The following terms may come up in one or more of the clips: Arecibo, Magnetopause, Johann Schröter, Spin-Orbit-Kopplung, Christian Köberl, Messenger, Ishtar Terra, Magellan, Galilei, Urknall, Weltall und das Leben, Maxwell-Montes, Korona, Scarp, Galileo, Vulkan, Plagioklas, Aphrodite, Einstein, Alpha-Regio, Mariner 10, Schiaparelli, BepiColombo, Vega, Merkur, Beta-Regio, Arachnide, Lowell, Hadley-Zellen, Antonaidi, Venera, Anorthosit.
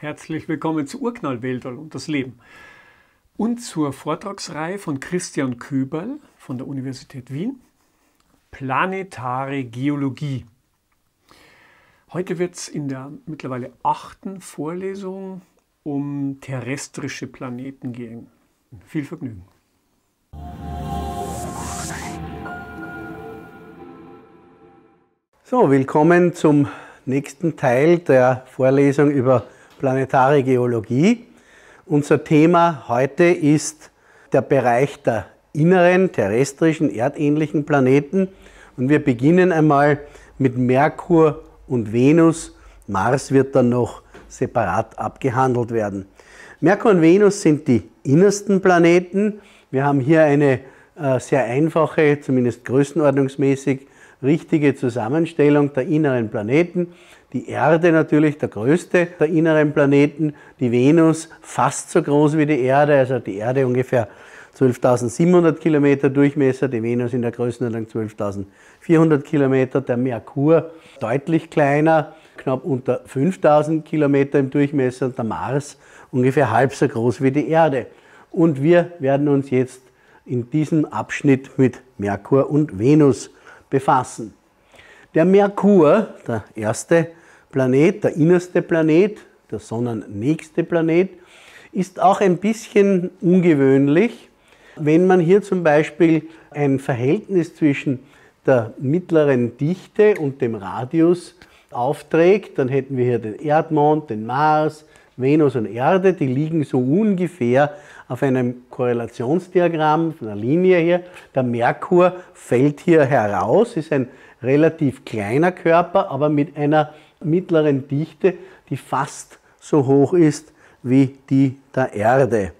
Herzlich willkommen zu Urknall, Weltall und das Leben und zur Vortragsreihe von Christian Köberl von der Universität Wien, Planetare Geologie. Heute wird es in der mittlerweile 8. Vorlesung um terrestrische Planeten gehen. Viel Vergnügen. So, willkommen zum nächsten Teil der Vorlesung über Planetare Geologie. Unser Thema heute ist der Bereich der inneren, terrestrischen, erdähnlichen Planeten. Und wir beginnen einmal mit Merkur und Venus. Mars wird dann noch separat abgehandelt werden. Merkur und Venus sind die innersten Planeten. Wir haben hier eine sehr einfache, zumindest größenordnungsmäßig, richtige Zusammenstellung der inneren Planeten. Die Erde natürlich, der größte der inneren Planeten, die Venus fast so groß wie die Erde, also die Erde ungefähr 12.700 Kilometer Durchmesser, die Venus in der Größenordnung 12.400 Kilometer, der Merkur deutlich kleiner, knapp unter 5.000 Kilometer im Durchmesser und der Mars ungefähr halb so groß wie die Erde. Und wir werden uns jetzt in diesem Abschnitt mit Merkur und Venus befassen. Der Merkur, der erste Planet, der innerste Planet, der sonnennächste Planet, ist auch ein bisschen ungewöhnlich. Wenn man hier zum Beispiel ein Verhältnis zwischen der mittleren Dichte und dem Radius aufträgt, dann hätten wir hier den Erdmond, den Mars, Venus und Erde, die liegen so ungefähr auf einem Korrelationsdiagramm, einer Linie hier. Der Merkur fällt hier heraus, ist ein relativ kleiner Körper, aber mit einer mittleren Dichte, die fast so hoch ist wie die der Erde.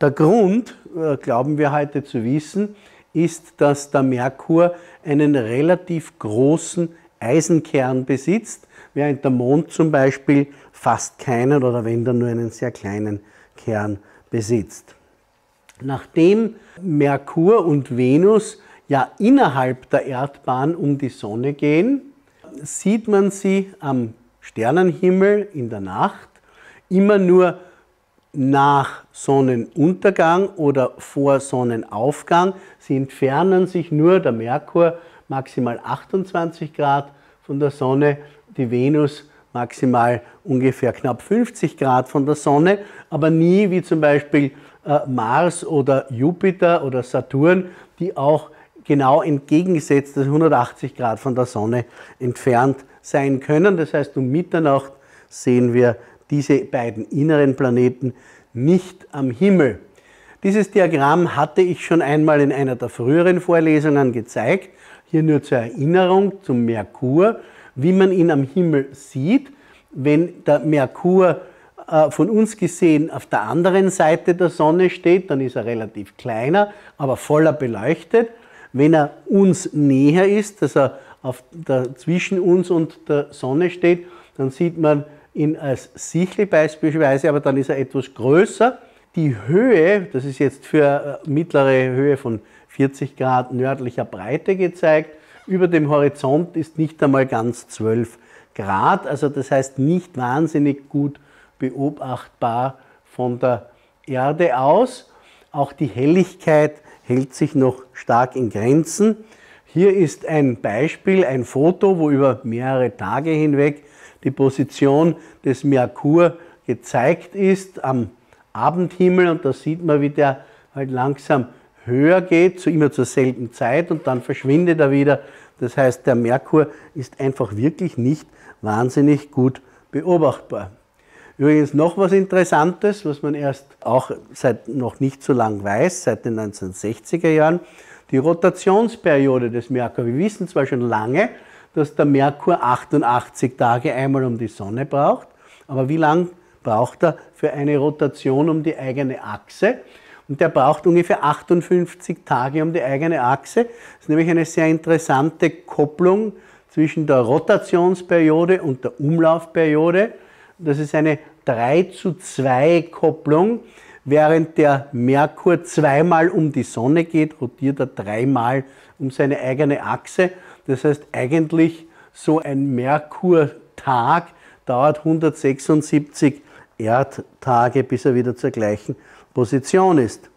Der Grund, glauben wir heute zu wissen, ist, dass der Merkur einen relativ großen Eisenkern besitzt, während der Mond zum Beispiel fast keinen oder wenn dann nur einen sehr kleinen Kern besitzt. Nachdem Merkur und Venus ja innerhalb der Erdbahn um die Sonne gehen, sieht man sie am Sternenhimmel in der Nacht immer nur nach Sonnenuntergang oder vor Sonnenaufgang. Sie entfernen sich nur, der Merkur maximal 28 Grad von der Sonne, die Venus maximal ungefähr knapp 50 Grad von der Sonne, aber nie wie zum Beispiel Mars oder Jupiter oder Saturn, die auch genau entgegengesetzt, dass 180 Grad von der Sonne entfernt sein können. Das heißt, um Mitternacht sehen wir diese beiden inneren Planeten nicht am Himmel. Dieses Diagramm hatte ich schon einmal in einer der früheren Vorlesungen gezeigt. Hier nur zur Erinnerung zum Merkur, wie man ihn am Himmel sieht, wenn der Merkur von uns gesehen auf der anderen Seite der Sonne steht, dann ist er relativ kleiner, aber voller beleuchtet. Wenn er uns näher ist, dass er zwischen uns und der Sonne steht, dann sieht man ihn als Sichel beispielsweise, aber dann ist er etwas größer. Die Höhe, das ist jetzt für mittlere Höhe von 40 Grad nördlicher Breite gezeigt, über dem Horizont ist nicht einmal ganz 12 Grad, also das heißt nicht wahnsinnig gut beobachtbar von der Erde aus. Auch die Helligkeit hält sich noch stark in Grenzen. Hier ist ein Beispiel, ein Foto, wo über mehrere Tage hinweg die Position des Merkur gezeigt ist am Abendhimmel und da sieht man, wie der halt langsam höher geht, immer zur selben Zeit und dann verschwindet er wieder. Das heißt, der Merkur ist einfach wirklich nicht wahnsinnig gut beobachtbar. Übrigens noch was Interessantes, was man erst auch seit noch nicht so lang weiß, seit den 1960er Jahren, die Rotationsperiode des Merkur. Wir wissen zwar schon lange, dass der Merkur 88 Tage einmal um die Sonne braucht, aber wie lang braucht er für eine Rotation um die eigene Achse? Und der braucht ungefähr 58 Tage um die eigene Achse. Das ist nämlich eine sehr interessante Kopplung zwischen der Rotationsperiode und der Umlaufperiode. Das ist eine 3:2 Kopplung. Während der Merkur zweimal um die Sonne geht, rotiert er dreimal um seine eigene Achse. Das heißt, eigentlich so ein Merkurtag dauert 176 Erdtage, bis er wieder zur gleichen Position ist.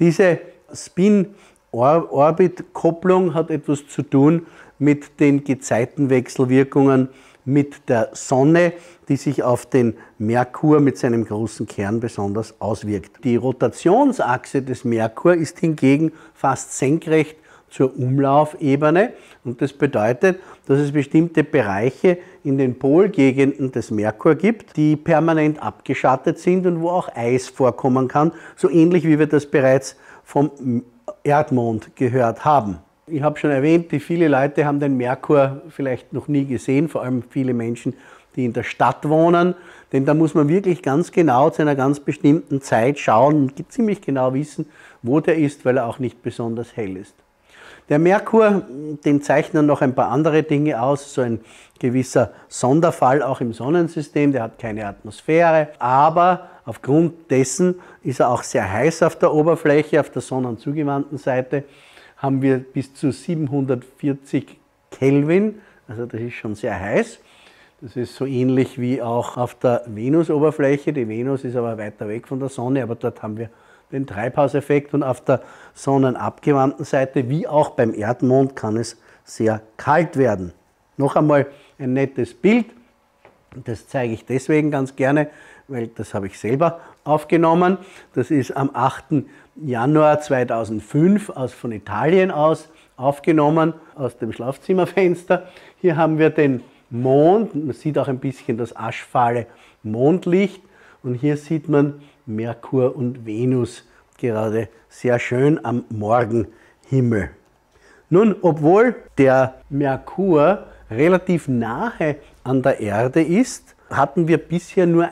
Diese Spin-Orbit-Kopplung hat etwas zu tun mit den Gezeitenwechselwirkungen mit der Sonne, die sich auf den Merkur mit seinem großen Kern besonders auswirkt. Die Rotationsachse des Merkur ist hingegen fast senkrecht zur Umlaufebene und das bedeutet, dass es bestimmte Bereiche in den Polgegenden des Merkur gibt, die permanent abgeschattet sind und wo auch Eis vorkommen kann, so ähnlich wie wir das bereits vom Erdmond gehört haben. Ich habe schon erwähnt, viele Leute haben den Merkur vielleicht noch nie gesehen, vor allem viele Menschen, die in der Stadt wohnen. Denn da muss man wirklich ganz genau zu einer ganz bestimmten Zeit schauen und ziemlich genau wissen, wo der ist, weil er auch nicht besonders hell ist. Der Merkur, den zeichnen noch ein paar andere Dinge aus, so ein gewisser Sonderfall auch im Sonnensystem, der hat keine Atmosphäre, aber aufgrund dessen ist er auch sehr heiß auf der Oberfläche, auf der sonnenzugewandten Seite haben wir bis zu 740 Kelvin, also das ist schon sehr heiß. Das ist so ähnlich wie auch auf der Venus-Oberfläche, die Venus ist aber weiter weg von der Sonne, aber dort haben wir den Treibhauseffekt und auf der sonnenabgewandten Seite, wie auch beim Erdmond, kann es sehr kalt werden. Noch einmal ein nettes Bild, das zeige ich deswegen ganz gerne, weil das habe ich selber aufgenommen. Das ist am 8. Januar 2005 von Italien aus aufgenommen, aus dem Schlafzimmerfenster. Hier haben wir den Mond, man sieht auch ein bisschen das aschfahle Mondlicht und hier sieht man Merkur und Venus gerade sehr schön am Morgenhimmel. Nun, obwohl der Merkur relativ nahe an der Erde ist, hatten wir bisher nur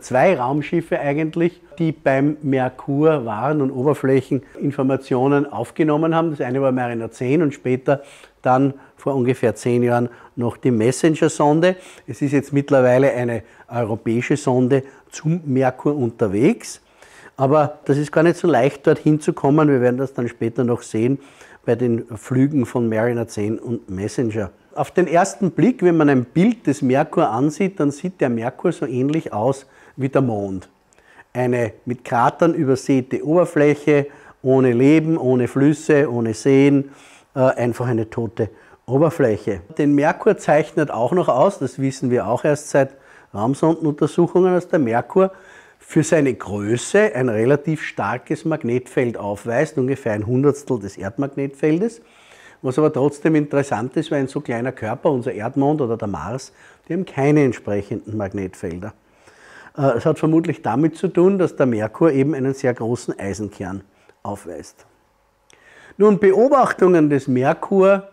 zwei Raumschiffe eigentlich, die beim Merkur waren und Oberflächeninformationen aufgenommen haben. Das eine war Mariner 10 und später dann vor ungefähr 10 Jahren noch die Messenger-Sonde. Es ist jetzt mittlerweile eine europäische Sonde zum Merkur unterwegs. Aber das ist gar nicht so leicht, dorthin zu kommen. Wir werden das dann später noch sehen bei den Flügen von Mariner 10 und Messenger. Auf den ersten Blick, wenn man ein Bild des Merkur ansieht, dann sieht der Merkur so ähnlich aus wie der Mond. Eine mit Kratern übersäte Oberfläche, ohne Leben, ohne Flüsse, ohne Seen, einfach eine tote Oberfläche. Den Merkur zeichnet auch noch aus, das wissen wir auch erst seit Raumsondenuntersuchungen, dass der Merkur für seine Größe ein relativ starkes Magnetfeld aufweist, ungefähr 1/100 des Erdmagnetfeldes. Was aber trotzdem interessant ist, weil ein so kleiner Körper, unser Erdmond oder der Mars, die haben keine entsprechenden Magnetfelder. Es hat vermutlich damit zu tun, dass der Merkur eben einen sehr großen Eisenkern aufweist. Nun, Beobachtungen des Merkur,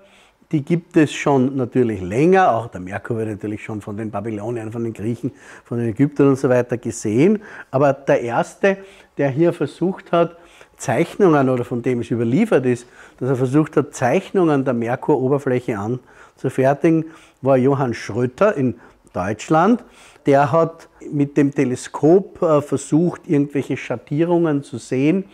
die gibt es schon natürlich länger. Auch der Merkur wird natürlich schon von den Babyloniern, von den Griechen, von den Ägyptern und so weiter gesehen. Aber der erste, der hier versucht hat, Zeichnungen oder von dem es überliefert ist, dass er versucht hat, Zeichnungen der Merkuroberfläche anzufertigen, war Johann Schröter in Deutschland. Der hat mit dem Teleskop versucht, irgendwelche Schattierungen zu sehen.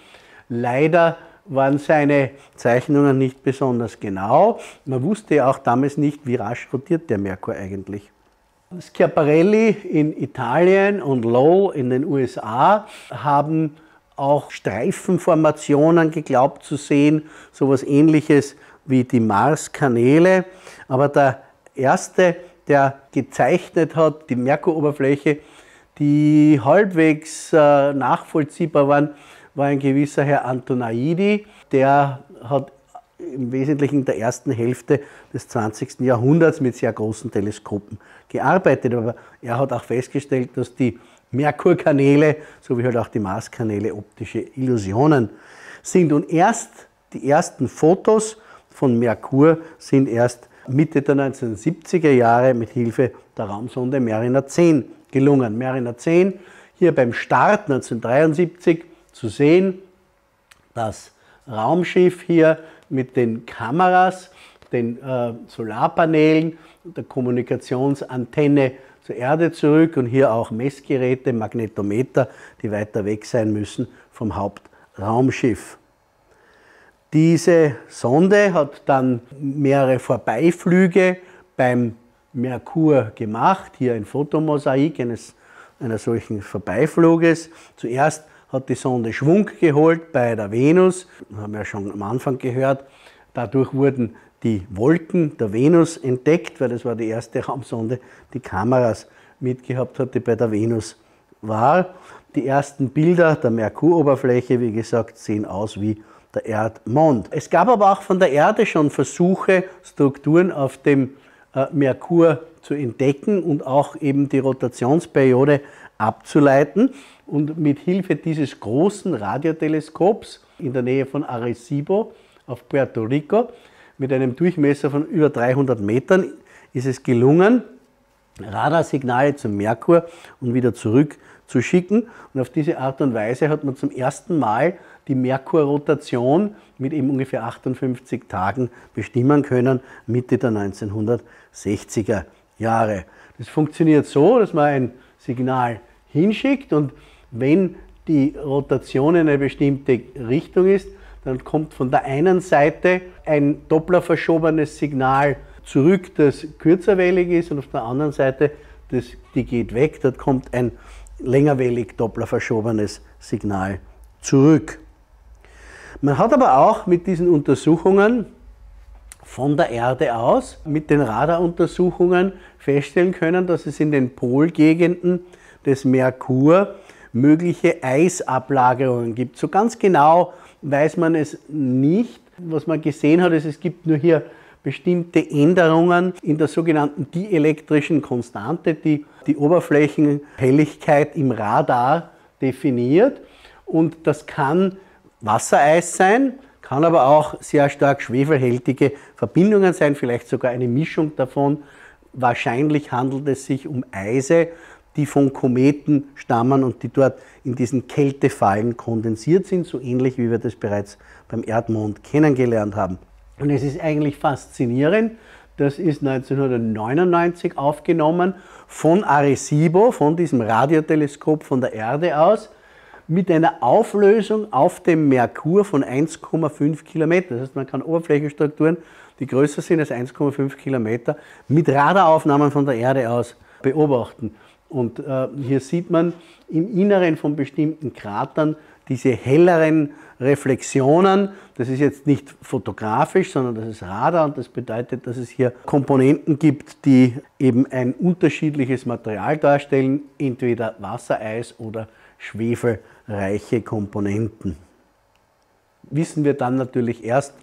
Leider waren seine Zeichnungen nicht besonders genau. Man wusste ja auch damals nicht, wie rasch rotiert der Merkur eigentlich. Schiaparelli in Italien und Lowell in den USA haben auch Streifenformationen geglaubt zu sehen, sowas Ähnliches wie die Marskanäle. Aber der erste, der gezeichnet hat, die Merkuroberfläche, die halbwegs nachvollziehbar waren, war ein gewisser Herr Antonaidi. Der hat im Wesentlichen in der ersten Hälfte des 20. Jahrhunderts mit sehr großen Teleskopen gearbeitet. Aber er hat auch festgestellt, dass die Merkurkanäle, sowie halt auch die Marskanäle, optische Illusionen sind. Und die ersten Fotos von Merkur sind erst Mitte der 1970er Jahre mit Hilfe der Raumsonde Mariner 10 gelungen. Mariner 10, hier beim Start 1973 zu sehen, das Raumschiff hier mit den Kameras, den Solarpanelen, der Kommunikationsantenne zur Erde zurück und hier auch Messgeräte, Magnetometer, die weiter weg sein müssen vom Hauptraumschiff. Diese Sonde hat dann mehrere Vorbeiflüge beim Merkur gemacht, hier ein Fotomosaik eines einer solchen Vorbeifluges. Zuerst hat die Sonde Schwung geholt bei der Venus, haben wir ja schon am Anfang gehört. Dadurch wurden die Wolken der Venus entdeckt, weil das war die erste Raumsonde, die Kameras mitgehabt hat, die bei der Venus war. Die ersten Bilder der Merkuroberfläche, wie gesagt, sehen aus wie der Erdmond. Es gab aber auch von der Erde schon Versuche, Strukturen auf dem Merkur zu entdecken und auch eben die Rotationsperiode abzuleiten. Und mit Hilfe dieses großen Radioteleskops in der Nähe von Arecibo auf Puerto Rico mit einem Durchmesser von über 300 Metern ist es gelungen, Radarsignale zum Merkur und wieder zurück zu schicken. Und auf diese Art und Weise hat man zum ersten Mal die Merkurrotation mit eben ungefähr 58 Tagen bestimmen können, Mitte der 1960er Jahre. Das funktioniert so, dass man ein Signal hinschickt und wenn die Rotation in eine bestimmte Richtung ist, dann kommt von der einen Seite ein dopplerverschobenes Signal zurück, das kürzerwellig ist, und auf der anderen Seite, die geht weg, dort kommt ein längerwellig dopplerverschobenes Signal zurück. Man hat aber auch mit diesen Untersuchungen von der Erde aus, mit den Radaruntersuchungen feststellen können, dass es in den Polgegenden des Merkur mögliche Eisablagerungen gibt. So ganz genau weiß man es nicht. Was man gesehen hat, ist, es gibt nur hier bestimmte Änderungen in der sogenannten dielektrischen Konstante, die die Oberflächenhelligkeit im Radar definiert. Und das kann Wassereis sein, kann aber auch sehr stark schwefelhaltige Verbindungen sein, vielleicht sogar eine Mischung davon. Wahrscheinlich handelt es sich um Eise, die von Kometen stammen und die dort in diesen Kältefallen kondensiert sind, so ähnlich wie wir das bereits beim Erdmond kennengelernt haben. Und es ist eigentlich faszinierend, das ist 1999 aufgenommen von Arecibo, von diesem Radioteleskop von der Erde aus, mit einer Auflösung auf dem Merkur von 1,5 Kilometer. Das heißt, man kann Oberflächenstrukturen, die größer sind als 1,5 Kilometer, mit Radaraufnahmen von der Erde aus beobachten. Und hier sieht man im Inneren von bestimmten Kratern diese helleren Reflexionen. Das ist jetzt nicht fotografisch, sondern das ist Radar und das bedeutet, dass es hier Komponenten gibt, die eben ein unterschiedliches Material darstellen, entweder Wassereis oder schwefelreiche Komponenten. Wissen wir dann natürlich erst,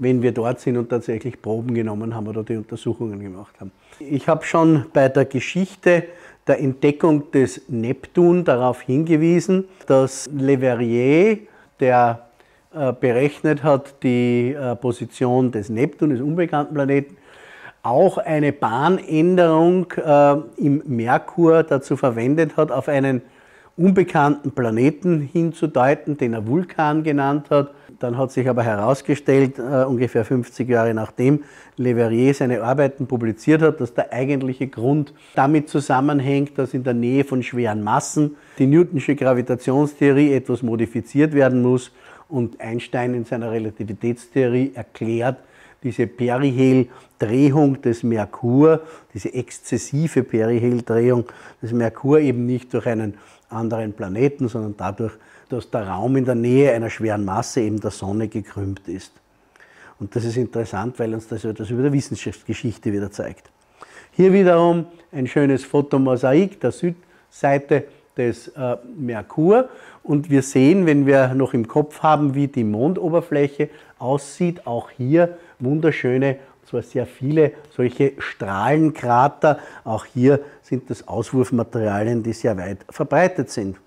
wenn wir dort sind und tatsächlich Proben genommen haben oder die Untersuchungen gemacht haben. Ich habe schon bei der Geschichte der Entdeckung des Neptun darauf hingewiesen, dass Le Verrier, der berechnet hat die Position des Neptun, des unbekannten Planeten, auch eine Bahnänderung im Merkur dazu verwendet hat, auf einen unbekannten Planeten hinzudeuten, den er Vulkan genannt hat. Dann hat sich aber herausgestellt, ungefähr 50 Jahre nachdem Le Verrier seine Arbeiten publiziert hat, dass der eigentliche Grund damit zusammenhängt, dass in der Nähe von schweren Massen die newtonsche Gravitationstheorie etwas modifiziert werden muss und Einstein in seiner Relativitätstheorie erklärt, diese Periheldrehung des Merkur, diese exzessive Periheldrehung des Merkur eben nicht durch einen anderen Planeten, sondern dadurch, dass der Raum in der Nähe einer schweren Masse eben der Sonne gekrümmt ist. Und das ist interessant, weil uns das etwas über die Wissenschaftsgeschichte wieder zeigt. Hier wiederum ein schönes Fotomosaik der Südseite des Merkur. Und wir sehen, wenn wir noch im Kopf haben, wie die Mondoberfläche aussieht, auch hier wunderschöne, und zwar sehr viele solche Strahlenkrater. Auch hier sind das Auswurfmaterialien, die sehr weit verbreitet sind.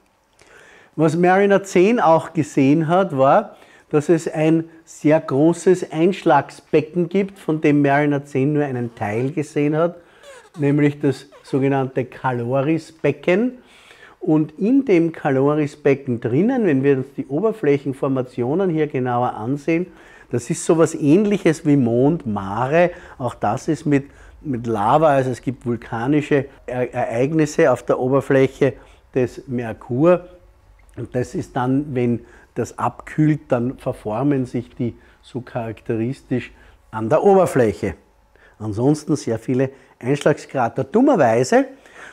Was Mariner 10 auch gesehen hat, war, dass es ein sehr großes Einschlagsbecken gibt, von dem Mariner 10 nur einen Teil gesehen hat, nämlich das sogenannte Caloris-Becken. Und in dem Caloris-Becken drinnen, wenn wir uns die Oberflächenformationen hier genauer ansehen, das ist so etwas Ähnliches wie Mond, Mare, auch das ist mit Lava, also es gibt vulkanische Ereignisse auf der Oberfläche des Merkur. Und das ist dann, wenn das abkühlt, dann verformen sich die so charakteristisch an der Oberfläche. Ansonsten sehr viele Einschlagskrater. Dummerweise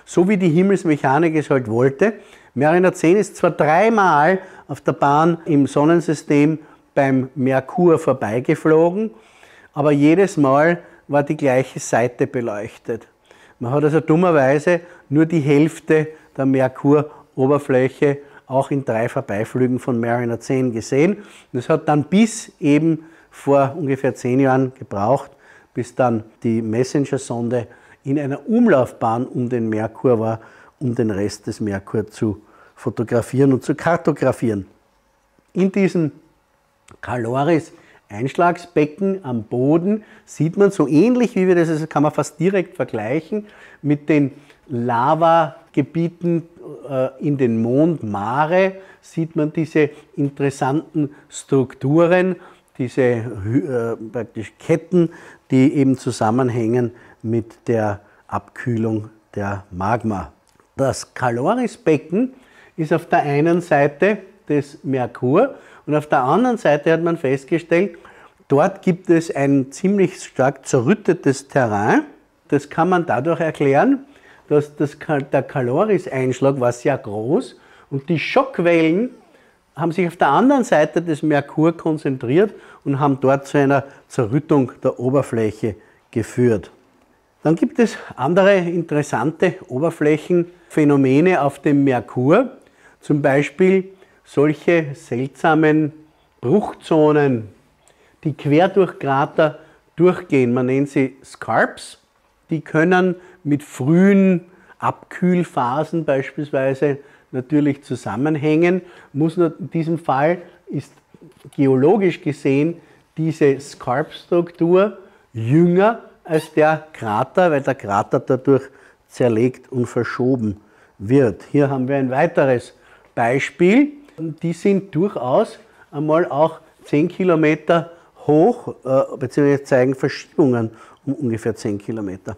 So wie die Himmelsmechanik es halt wollte. Mariner 10 ist zwar dreimal auf der Bahn im Sonnensystem beim Merkur vorbeigeflogen, aber jedes Mal war die gleiche Seite beleuchtet. Man hat also dummerweise nur die Hälfte der Merkur-Oberfläche auch in 3 Vorbeiflügen von Mariner 10 gesehen. Das hat dann bis eben vor ungefähr 10 Jahren gebraucht, bis dann die Messenger-Sonde in einer Umlaufbahn um den Merkur war, um den Rest des Merkur zu fotografieren und zu kartografieren. In diesem Caloris Einschlagsbecken am Boden sieht man so ähnlich, wie wir das, also kann man fast direkt vergleichen mit den Lavagebieten in den Mondmare, sieht man diese interessanten Strukturen, diese praktisch Ketten, die eben zusammenhängen mit der Abkühlung der Magma. Das Calorisbecken ist auf der einen Seite des Merkur und auf der anderen Seite hat man festgestellt, dort gibt es ein ziemlich stark zerrüttetes Terrain. Das kann man dadurch erklären, dass der Caloris-Einschlag war sehr groß und die Schockwellen haben sich auf der anderen Seite des Merkur konzentriert und haben dort zu einer Zerrüttung der Oberfläche geführt. Dann gibt es andere interessante Oberflächenphänomene auf dem Merkur, zum Beispiel solche seltsamen Bruchzonen, die quer durch Krater durchgehen. Man nennt sie Scarps. Die können mit frühen Abkühlphasen beispielsweise natürlich zusammenhängen. In diesem Fall ist geologisch gesehen diese Scarp-Struktur jünger als der Krater, weil der Krater dadurch zerlegt und verschoben wird. Hier haben wir ein weiteres Beispiel. Die sind durchaus einmal auch 10 Kilometer hoch, beziehungsweise zeigen Verschiebungen um ungefähr 10 Kilometer.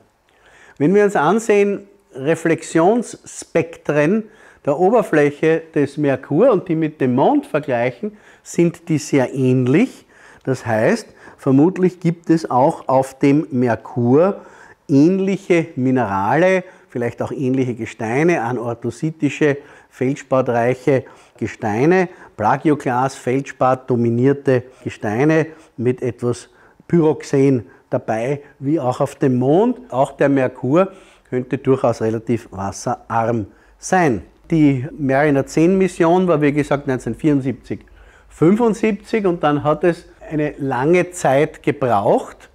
Wenn wir uns ansehen, Reflexionsspektren der Oberfläche des Merkur und die mit dem Mond vergleichen, sind die sehr ähnlich. Das heißt, vermutlich gibt es auch auf dem Merkur ähnliche Minerale, vielleicht auch ähnliche Gesteine, anorthositische, feldspatreiche Gesteine, Plagioklas, Feldspat dominierte Gesteine mit etwas Pyroxen dabei, wie auch auf dem Mond. Auch der Merkur könnte durchaus relativ wasserarm sein. Die Mariner 10 Mission war, wie gesagt, 1974, 75 und dann hat es eine lange Zeit gebraucht,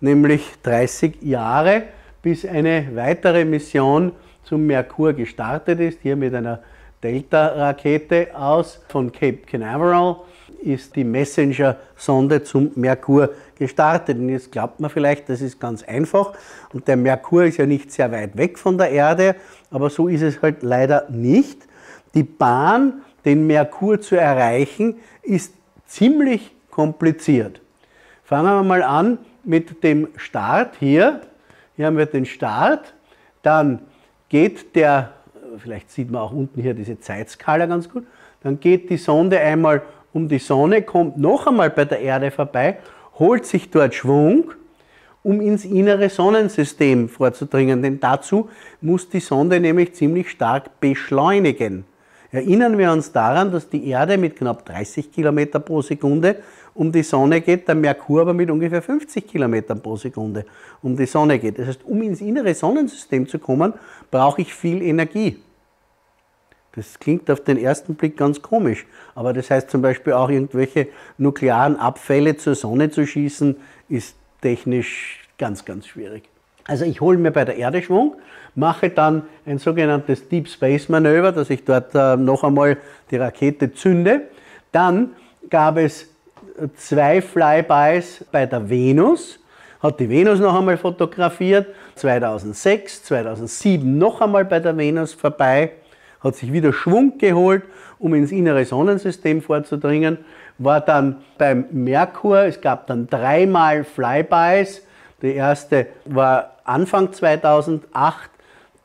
nämlich 30 Jahre, bis eine weitere Mission zum Merkur gestartet ist. Hier mit einer Delta-Rakete aus von Cape Canaveral ist die Messenger-Sonde zum Merkur gestartet. Und jetzt glaubt man vielleicht, das ist ganz einfach. Und der Merkur ist ja nicht sehr weit weg von der Erde, aber so ist es halt leider nicht. Die Bahn, den Merkur zu erreichen, ist ziemlich kompliziert. Fangen wir mal an mit dem Start hier. Hier haben wir den Start, dann geht der, vielleicht sieht man auch unten hier diese Zeitskala ganz gut, dann geht die Sonde einmal um die Sonne, kommt noch einmal bei der Erde vorbei, holt sich dort Schwung, um ins innere Sonnensystem vorzudringen, denn dazu muss die Sonde nämlich ziemlich stark beschleunigen. Erinnern wir uns daran, dass die Erde mit knapp 30 Kilometer pro Sekunde um die Sonne geht, der Merkur aber mit ungefähr 50 Kilometern pro Sekunde um die Sonne geht. Das heißt, um ins innere Sonnensystem zu kommen, brauche ich viel Energie. Das klingt auf den ersten Blick ganz komisch, aber das heißt zum Beispiel auch, irgendwelche nuklearen Abfälle zur Sonne zu schießen, ist technisch ganz, ganz schwierig. Also ich hole mir bei der Erde Schwung, mache dann ein sogenanntes Deep Space Manöver, dass ich dort noch einmal die Rakete zünde. Dann gab es 2 Flybys bei der Venus, hat die Venus noch einmal fotografiert, 2006, 2007 noch einmal bei der Venus vorbei, hat sich wieder Schwung geholt, um ins innere Sonnensystem vorzudringen, war dann beim Merkur, es gab dann 3 Mal Flybys. Die erste war Anfang 2008,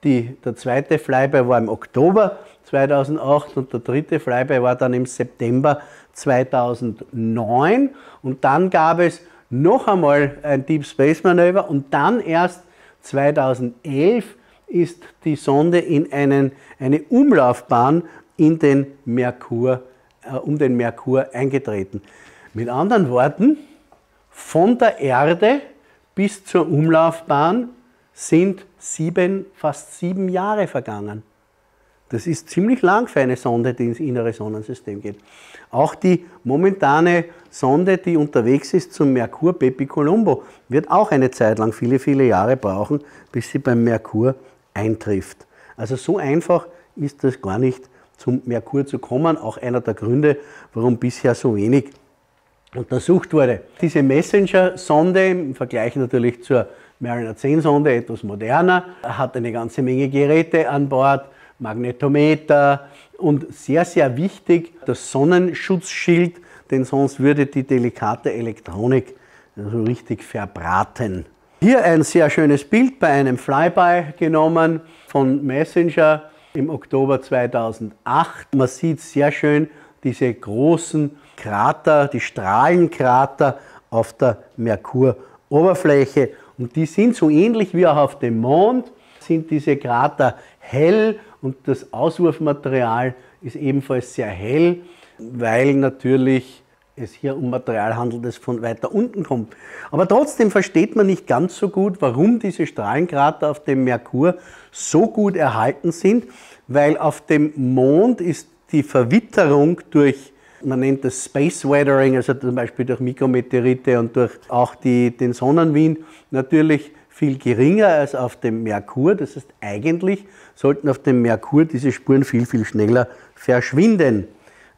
der zweite Flyby war im Oktober 2008 und der dritte Flyby war dann im September 2009. Und dann gab es noch einmal ein Deep Space Manöver und dann erst 2011 ist die Sonde in eine Umlaufbahn in den Merkur, um den Merkur eingetreten. Mit anderen Worten, von der Erde bis zur Umlaufbahn sind fast 7 Jahre vergangen. Das ist ziemlich lang für eine Sonde, die ins innere Sonnensystem geht. Auch die momentane Sonde, die unterwegs ist zum Merkur, BepiColombo, wird auch eine Zeit lang, viele, viele Jahre brauchen, bis sie beim Merkur eintrifft. Also so einfach ist das gar nicht, zum Merkur zu kommen. Auch einer der Gründe, warum bisher so wenig untersucht wurde. Diese Messenger-Sonde, im Vergleich natürlich zur Mariner 10-Sonde, etwas moderner, hat eine ganze Menge Geräte an Bord, Magnetometer und sehr, sehr wichtig, das Sonnenschutzschild, denn sonst würde die delikate Elektronik so richtig verbraten. Hier ein sehr schönes Bild bei einem Flyby genommen von Messenger im Oktober 2008. Man sieht sehr schön diese großen Krater, die Strahlenkrater auf der Merkuroberfläche. Und die sind so ähnlich wie auch auf dem Mond, sind diese Krater hell und das Auswurfmaterial ist ebenfalls sehr hell, weil natürlich es hier um Material handelt, das von weiter unten kommt. Aber trotzdem versteht man nicht ganz so gut, warum diese Strahlenkrater auf dem Merkur so gut erhalten sind, weil auf dem Mond ist die Verwitterung durch, man nennt das Space Weathering, also zum Beispiel durch Mikrometeorite und durch auch den Sonnenwind, natürlich viel geringer als auf dem Merkur. Das heißt, eigentlich sollten auf dem Merkur diese Spuren viel, viel schneller verschwinden.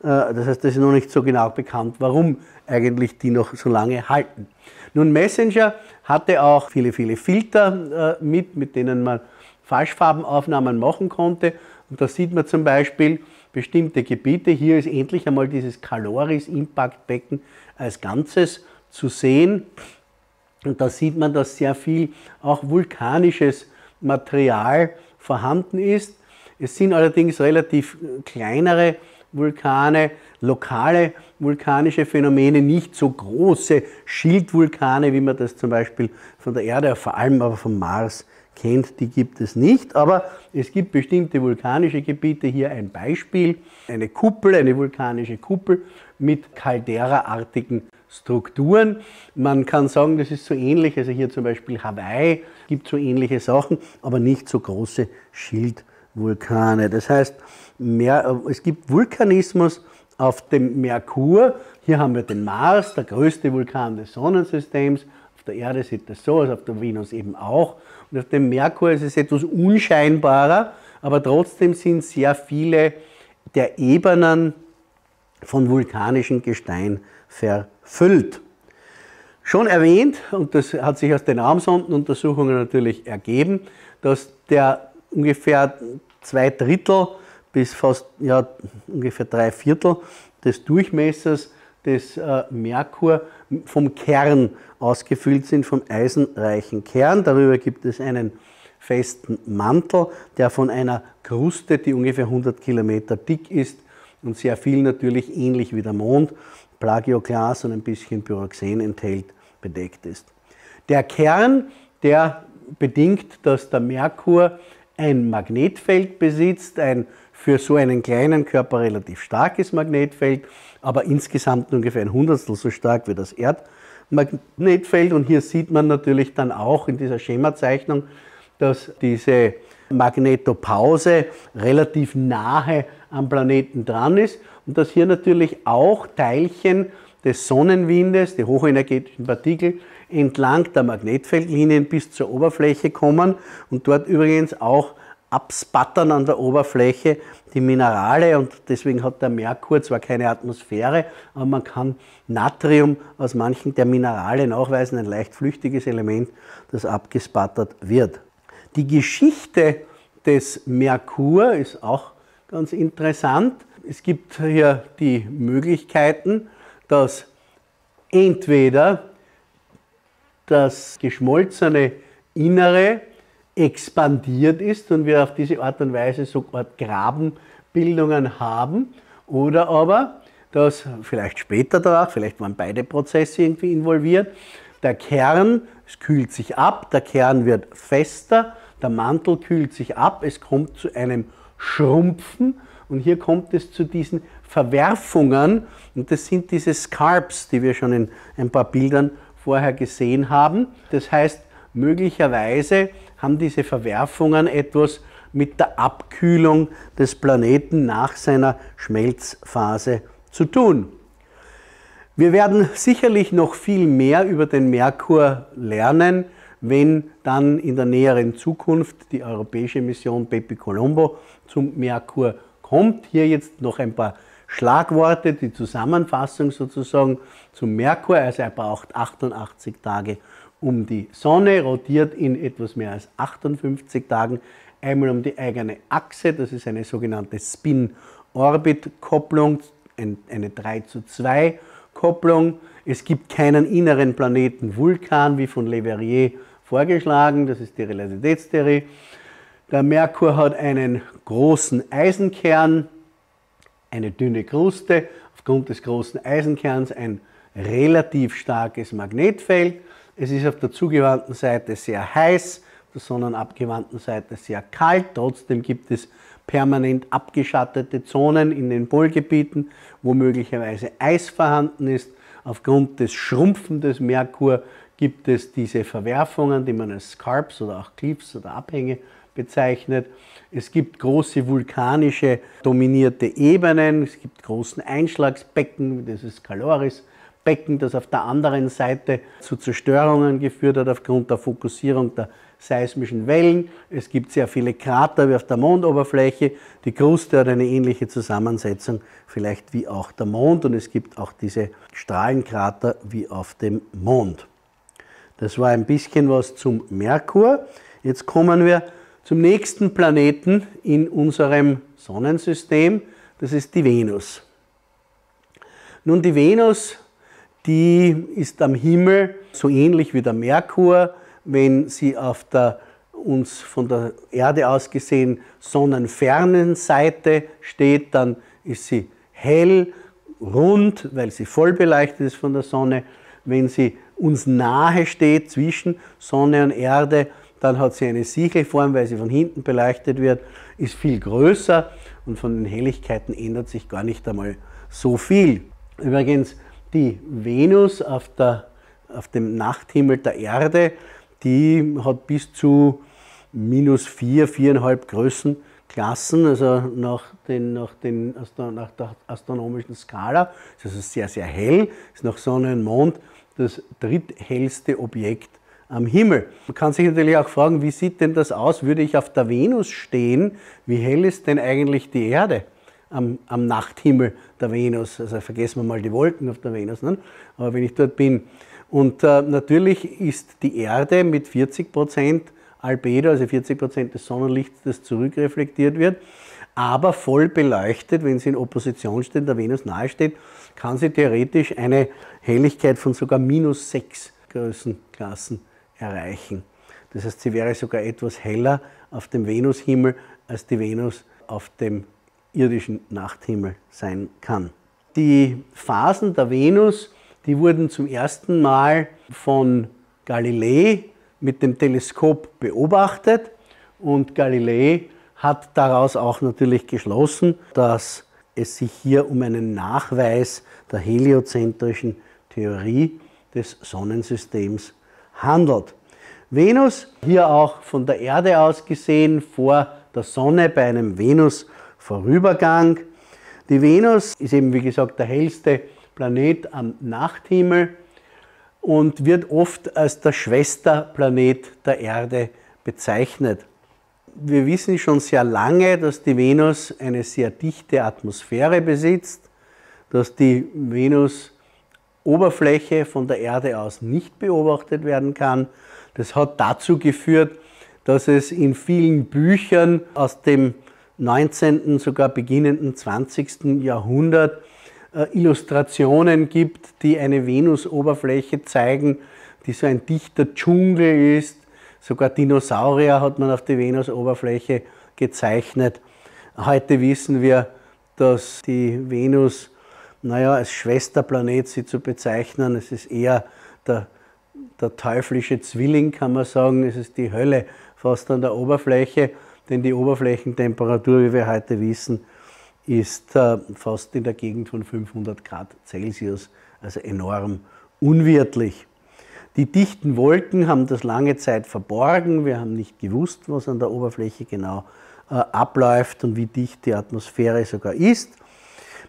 Das heißt, das ist noch nicht so genau bekannt, warum eigentlich die noch so lange halten. Nun, Messenger hatte auch viele, viele Filter mit denen man Falschfarbenaufnahmen machen konnte. Und da sieht man zum Beispiel bestimmte Gebiete. Hier ist endlich einmal dieses Caloris-Impact-Becken als Ganzes zu sehen. Und da sieht man, dass sehr viel auch vulkanisches Material vorhanden ist. Es sind allerdings relativ kleinere Vulkane, lokale vulkanische Phänomene, nicht so große Schildvulkane, wie man das zum Beispiel von der Erde, vor allem aber vom Mars kennt, die gibt es nicht. Aber es gibt bestimmte vulkanische Gebiete. Hier ein Beispiel, eine Kuppel, eine vulkanische Kuppel mit Caldera-artigen Strukturen. Man kann sagen, das ist so ähnlich, also hier zum Beispiel Hawaii, gibt so ähnliche Sachen, aber nicht so große Schildvulkane. Das heißt, es gibt Vulkanismus auf dem Merkur. Hier haben wir den Mars, der größte Vulkan des Sonnensystems. Auf der Erde sieht das so aus, also auf der Venus eben auch. Und auf dem Merkur ist es etwas unscheinbarer, aber trotzdem sind sehr viele der Ebenen von vulkanischem Gestein verfüllt. Schon erwähnt, und das hat sich aus den Raumsondenuntersuchungen natürlich ergeben, dass der ungefähr 2 Drittel bis fast ungefähr 3 Viertel des Durchmessers des Merkur vom Kern ausgefüllt sind, vom eisenreichen Kern. Darüber gibt es einen festen Mantel, der von einer Kruste, die ungefähr 100 Kilometer dick ist und sehr viel natürlich ähnlich wie der Mond, Plagioklas und ein bisschen Pyroxen enthält, bedeckt ist. Der Kern, der bedingt, dass der Merkur ein Magnetfeld besitzt, ein für so einen kleinen Körper relativ starkes Magnetfeld, aber insgesamt ungefähr 1/100 so stark wie das Erdmagnetfeld. Und hier sieht man natürlich dann auch in dieser Schemazeichnung, dass diese Magnetopause relativ nahe am Planeten dran ist und dass hier natürlich auch Teilchen des Sonnenwindes, die hochenergetischen Partikel, entlang der Magnetfeldlinien bis zur Oberfläche kommen und dort übrigens auch abspattern an der Oberfläche die Minerale, und deswegen hat der Merkur zwar keine Atmosphäre, aber man kann Natrium aus manchen der Minerale nachweisen, ein leicht flüchtiges Element, das abgespattert wird. Die Geschichte des Merkur ist auch ganz interessant. Es gibt hier die Möglichkeiten, dass entweder das geschmolzene Innere expandiert ist und wir auf diese Art und Weise sogar Grabenbildungen haben, oder aber, dass vielleicht später danach, vielleicht waren beide Prozesse irgendwie involviert, der Kern, es kühlt sich ab, der Kern wird fester, Der Mantel kühlt sich ab, es kommt zu einem Schrumpfen und hier kommt es zu diesen Verwerfungen und das sind diese Scarps, die wir schon in ein paar Bildern vorher gesehen haben. Das heißt, möglicherweise haben diese Verwerfungen etwas mit der Abkühlung des Planeten nach seiner Schmelzphase zu tun. Wir werden sicherlich noch viel mehr über den Merkur lernen, wenn dann in der näheren Zukunft die europäische Mission BepiColombo zum Merkur kommt. Hier jetzt noch ein paar Schlagworte, die Zusammenfassung sozusagen zum Merkur. Also er braucht 88 Tage um die Sonne, rotiert in etwas mehr als 58 Tagen einmal um die eigene Achse. Das ist eine sogenannte Spin-Orbit-Kopplung, eine 3:2-Kopplung. Es gibt keinen inneren Planeten Vulkan, wie von Le Verrier vorgeschlagen. Das ist die Relativitätstheorie. Der Merkur hat einen großen Eisenkern, eine dünne Kruste. Aufgrund des großen Eisenkerns ein relativ starkes Magnetfeld. Es ist auf der zugewandten Seite sehr heiß, auf der sonnenabgewandten Seite sehr kalt. Trotzdem gibt es permanent abgeschattete Zonen in den Polgebieten, wo möglicherweise Eis vorhanden ist. Aufgrund des Schrumpfen des Merkur gibt es diese Verwerfungen, die man als Scarps oder auch Cliffs oder Abhänge bezeichnet. Es gibt große vulkanische dominierte Ebenen, es gibt großen Einschlagsbecken, das ist Caloris. Becken, das auf der anderen Seite zu Zerstörungen geführt hat aufgrund der Fokussierung der seismischen Wellen. Es gibt sehr viele Krater wie auf der Mondoberfläche. Die Kruste hat eine ähnliche Zusammensetzung vielleicht wie auch der Mond und es gibt auch diese Strahlenkrater wie auf dem Mond. Das war ein bisschen was zum Merkur. Jetzt kommen wir zum nächsten Planeten in unserem Sonnensystem. Das ist die Venus. Nun, die Venus, die ist am Himmel so ähnlich wie der Merkur, wenn sie auf der uns von der Erde aus gesehen sonnenfernen Seite steht, dann ist sie hell, rund, weil sie voll beleuchtet ist von der Sonne. Wenn sie uns nahe steht, zwischen Sonne und Erde, dann hat sie eine Sichelform, weil sie von hinten beleuchtet wird, ist viel größer und von den Helligkeiten ändert sich gar nicht einmal so viel. Übrigens, die Venus auf dem Nachthimmel der Erde, die hat bis zu minus 4,5 Größenklassen, also nach der astronomischen Skala. Es ist also sehr, sehr hell, ist nach Sonne und Mond das dritthellste Objekt am Himmel. Man kann sich natürlich auch fragen, wie sieht denn das aus? Würde ich auf der Venus stehen, wie hell ist denn eigentlich die Erde am Nachthimmel der Venus? Also vergessen wir mal die Wolken auf der Venus, ne? Aber wenn ich dort bin. Und natürlich ist die Erde mit 40% Albedo, also 40% des Sonnenlichts, das zurückreflektiert wird, aber voll beleuchtet, wenn sie in Opposition steht, der Venus nahe steht, kann sie theoretisch eine Helligkeit von sogar minus 6 Größenklassen erreichen. Das heißt, sie wäre sogar etwas heller auf dem Venushimmel, als die Venus auf dem irdischen Nachthimmel sein kann. Die Phasen der Venus, die wurden zum ersten Mal von Galilei mit dem Teleskop beobachtet und Galilei hat daraus auch natürlich geschlossen, dass es sich hier um einen Nachweis der heliozentrischen Theorie des Sonnensystems handelt. Venus, hier auch von der Erde aus gesehen, vor der Sonne bei einem Venus-Vorübergang. Die Venus ist eben, wie gesagt, der hellste Planet am Nachthimmel und wird oft als der Schwesterplanet der Erde bezeichnet. Wir wissen schon sehr lange, dass die Venus eine sehr dichte Atmosphäre besitzt, dass die Venus-Oberfläche von der Erde aus nicht beobachtet werden kann. Das hat dazu geführt, dass es in vielen Büchern aus dem 19., sogar beginnenden 20. Jahrhundert Illustrationen gibt, die eine Venus-Oberfläche zeigen, die so ein dichter Dschungel ist. Sogar Dinosaurier hat man auf die Venus-Oberfläche gezeichnet. Heute wissen wir, dass die Venus, naja, als Schwesterplanet sie zu bezeichnen, es ist eher der teuflische Zwilling, kann man sagen, es ist die Hölle fast an der Oberfläche, denn die Oberflächentemperatur, wie wir heute wissen, ist fast in der Gegend von 500 Grad Celsius, also enorm unwirtlich. Die dichten Wolken haben das lange Zeit verborgen. Wir haben nicht gewusst, was an der Oberfläche genau abläuft und wie dicht die Atmosphäre sogar ist.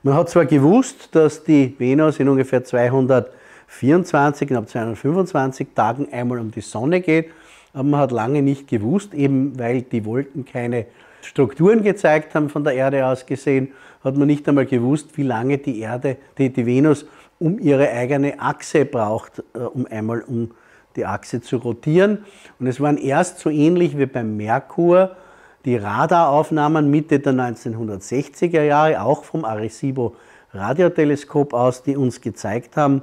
Man hat zwar gewusst, dass die Venus in ungefähr 224, knapp 225 Tagen einmal um die Sonne geht, aber man hat lange nicht gewusst, eben weil die Wolken keine Strukturen gezeigt haben von der Erde aus gesehen, hat man nicht einmal gewusst, wie lange die Venus um ihre eigene Achse braucht, um einmal um die Achse zu rotieren. Und es waren erst so ähnlich wie beim Merkur die Radaraufnahmen Mitte der 1960er Jahre, auch vom Arecibo Radioteleskop aus, die uns gezeigt haben,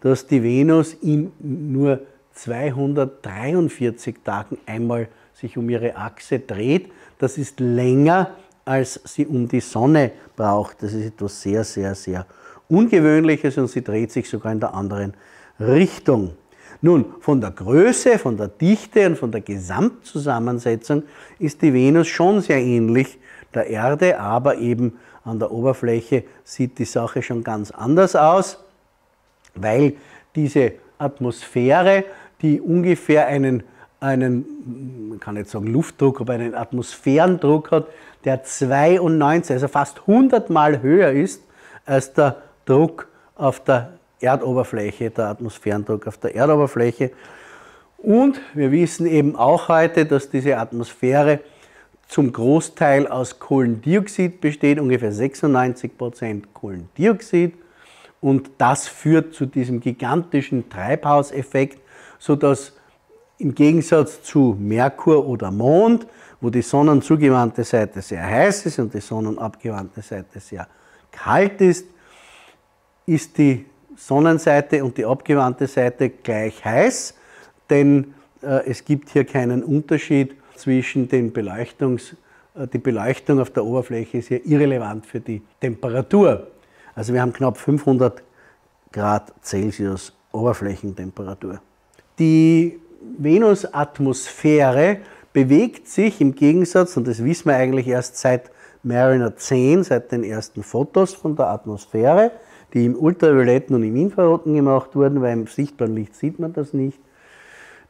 dass die Venus in nur 243 Tagen einmal sich um ihre Achse dreht. Das ist länger, als sie um die Sonne braucht. Das ist etwas sehr, sehr, sehr Ungewöhnliches und sie dreht sich sogar in der anderen Richtung. Nun, von der Größe, von der Dichte und von der Gesamtzusammensetzung ist die Venus schon sehr ähnlich der Erde, aber eben an der Oberfläche sieht die Sache schon ganz anders aus, weil diese Atmosphäre, die ungefähr einen, man kann nicht sagen Luftdruck, aber einen Atmosphärendruck hat, der 92, also fast 100 Mal höher ist als der Druck auf der Erdoberfläche, der Atmosphärendruck auf der Erdoberfläche. Und wir wissen eben auch heute, dass diese Atmosphäre zum Großteil aus Kohlendioxid besteht, ungefähr 96% Kohlendioxid. Und das führt zu diesem gigantischen Treibhauseffekt, sodass im Gegensatz zu Merkur oder Mond, wo die sonnenzugewandte Seite sehr heiß ist und die sonnenabgewandte Seite sehr kalt ist, ist die Sonnenseite und die abgewandte Seite gleich heiß, denn es gibt hier keinen Unterschied zwischen den die Beleuchtung auf der Oberfläche ist hier irrelevant für die Temperatur. Also wir haben knapp 500 Grad Celsius Oberflächentemperatur. Die Venusatmosphäre bewegt sich im Gegensatz, und das wissen wir eigentlich erst seit Mariner 10, seit den ersten Fotos von der Atmosphäre, die im Ultravioletten und im Infraroten gemacht wurden, weil im sichtbaren Licht sieht man das nicht,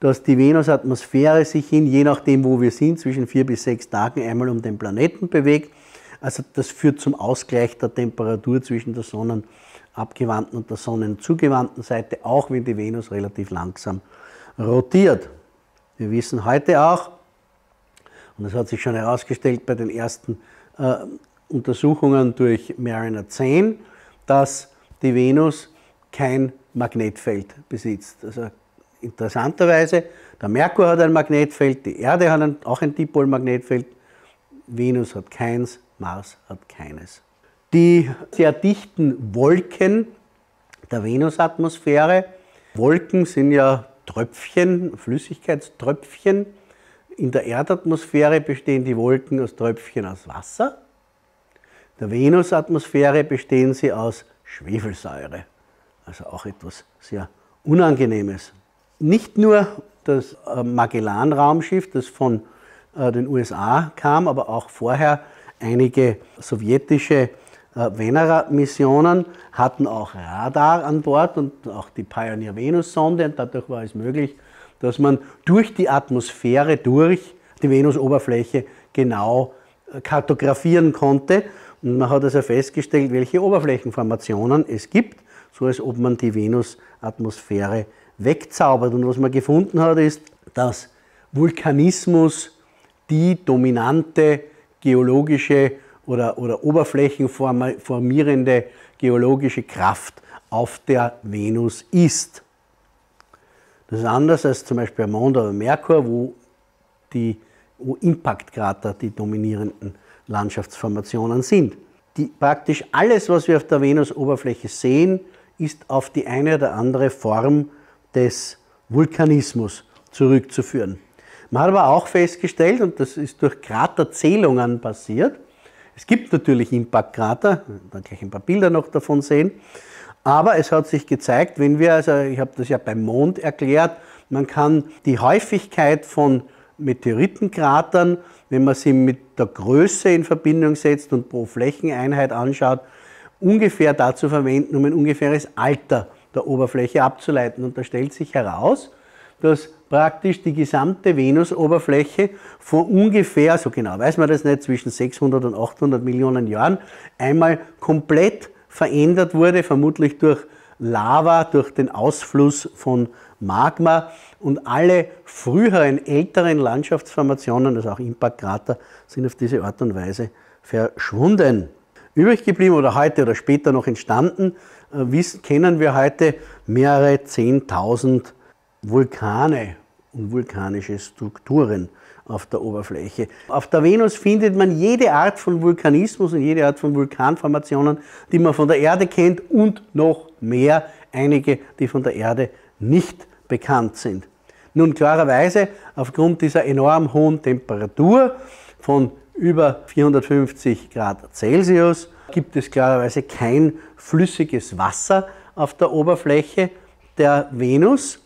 dass die Venusatmosphäre sich je nachdem wo wir sind, zwischen 4 bis 6 Tagen einmal um den Planeten bewegt. Also das führt zum Ausgleich der Temperatur zwischen der sonnenabgewandten und der sonnenzugewandten Seite, auch wenn die Venus relativ langsam rotiert. Wir wissen heute auch, und das hat sich schon herausgestellt bei den ersten Untersuchungen durch Mariner 10, dass die Venus kein Magnetfeld besitzt. Also interessanterweise, der Merkur hat ein Magnetfeld, die Erde hat auch ein Dipolmagnetfeld, Venus hat keins, Mars hat keines. Die sehr dichten Wolken der Venusatmosphäre, Wolken sind ja Tröpfchen, Flüssigkeitströpfchen, in der Erdatmosphäre bestehen die Wolken aus Tröpfchen aus Wasser. In der Venusatmosphäre bestehen sie aus Schwefelsäure, also auch etwas sehr Unangenehmes. Nicht nur das Magellan-Raumschiff, das von den USA kam, aber auch vorher einige sowjetische Venera-Missionen hatten auch Radar an Bord und auch die Pioneer Venus-Sonde, und dadurch war es möglich, dass man durch die Atmosphäre, durch die Venusoberfläche genau kartografieren konnte. Und man hat also festgestellt, welche Oberflächenformationen es gibt, so als ob man die Venusatmosphäre wegzaubert. Und was man gefunden hat, ist, dass Vulkanismus die dominante geologische oder oberflächenformierende geologische Kraft auf der Venus ist. Das ist anders als zum Beispiel am Mond oder Merkur, wo Impactkrater die dominierenden Landschaftsformationen sind. Praktisch alles, was wir auf der Venusoberfläche sehen, ist auf die eine oder andere Form des Vulkanismus zurückzuführen. Man hat aber auch festgestellt, und das ist durch Kraterzählungen passiert, es gibt natürlich Impactkrater, wir werden gleich ein paar Bilder noch davon sehen, aber es hat sich gezeigt, wenn wir, also ich habe das ja beim Mond erklärt, man kann die Häufigkeit von Meteoritenkratern, wenn man sie mit der Größe in Verbindung setzt und pro Flächeneinheit anschaut, ungefähr dazu verwenden, um ein ungefähres Alter der Oberfläche abzuleiten. Und da stellt sich heraus, dass praktisch die gesamte Venus-Oberfläche vor ungefähr, so genau weiß man das nicht, zwischen 600 und 800 Millionen Jahren einmal komplett verändert wurde, vermutlich durch Lava, durch den Ausfluss von Magma, und alle früheren, älteren Landschaftsformationen, also auch Impactkrater, sind auf diese Art und Weise verschwunden. Übrig geblieben oder heute oder später noch entstanden, kennen wir heute mehrere 10.000 Vulkane und vulkanische Strukturen auf der Oberfläche. Auf der Venus findet man jede Art von Vulkanismus und jede Art von Vulkanformationen, die man von der Erde kennt, und noch mehr, einige, die von der Erde nicht bekannt sind. Nun klarerweise, aufgrund dieser enorm hohen Temperatur von über 450 Grad Celsius gibt es klarerweise kein flüssiges Wasser auf der Oberfläche der Venus.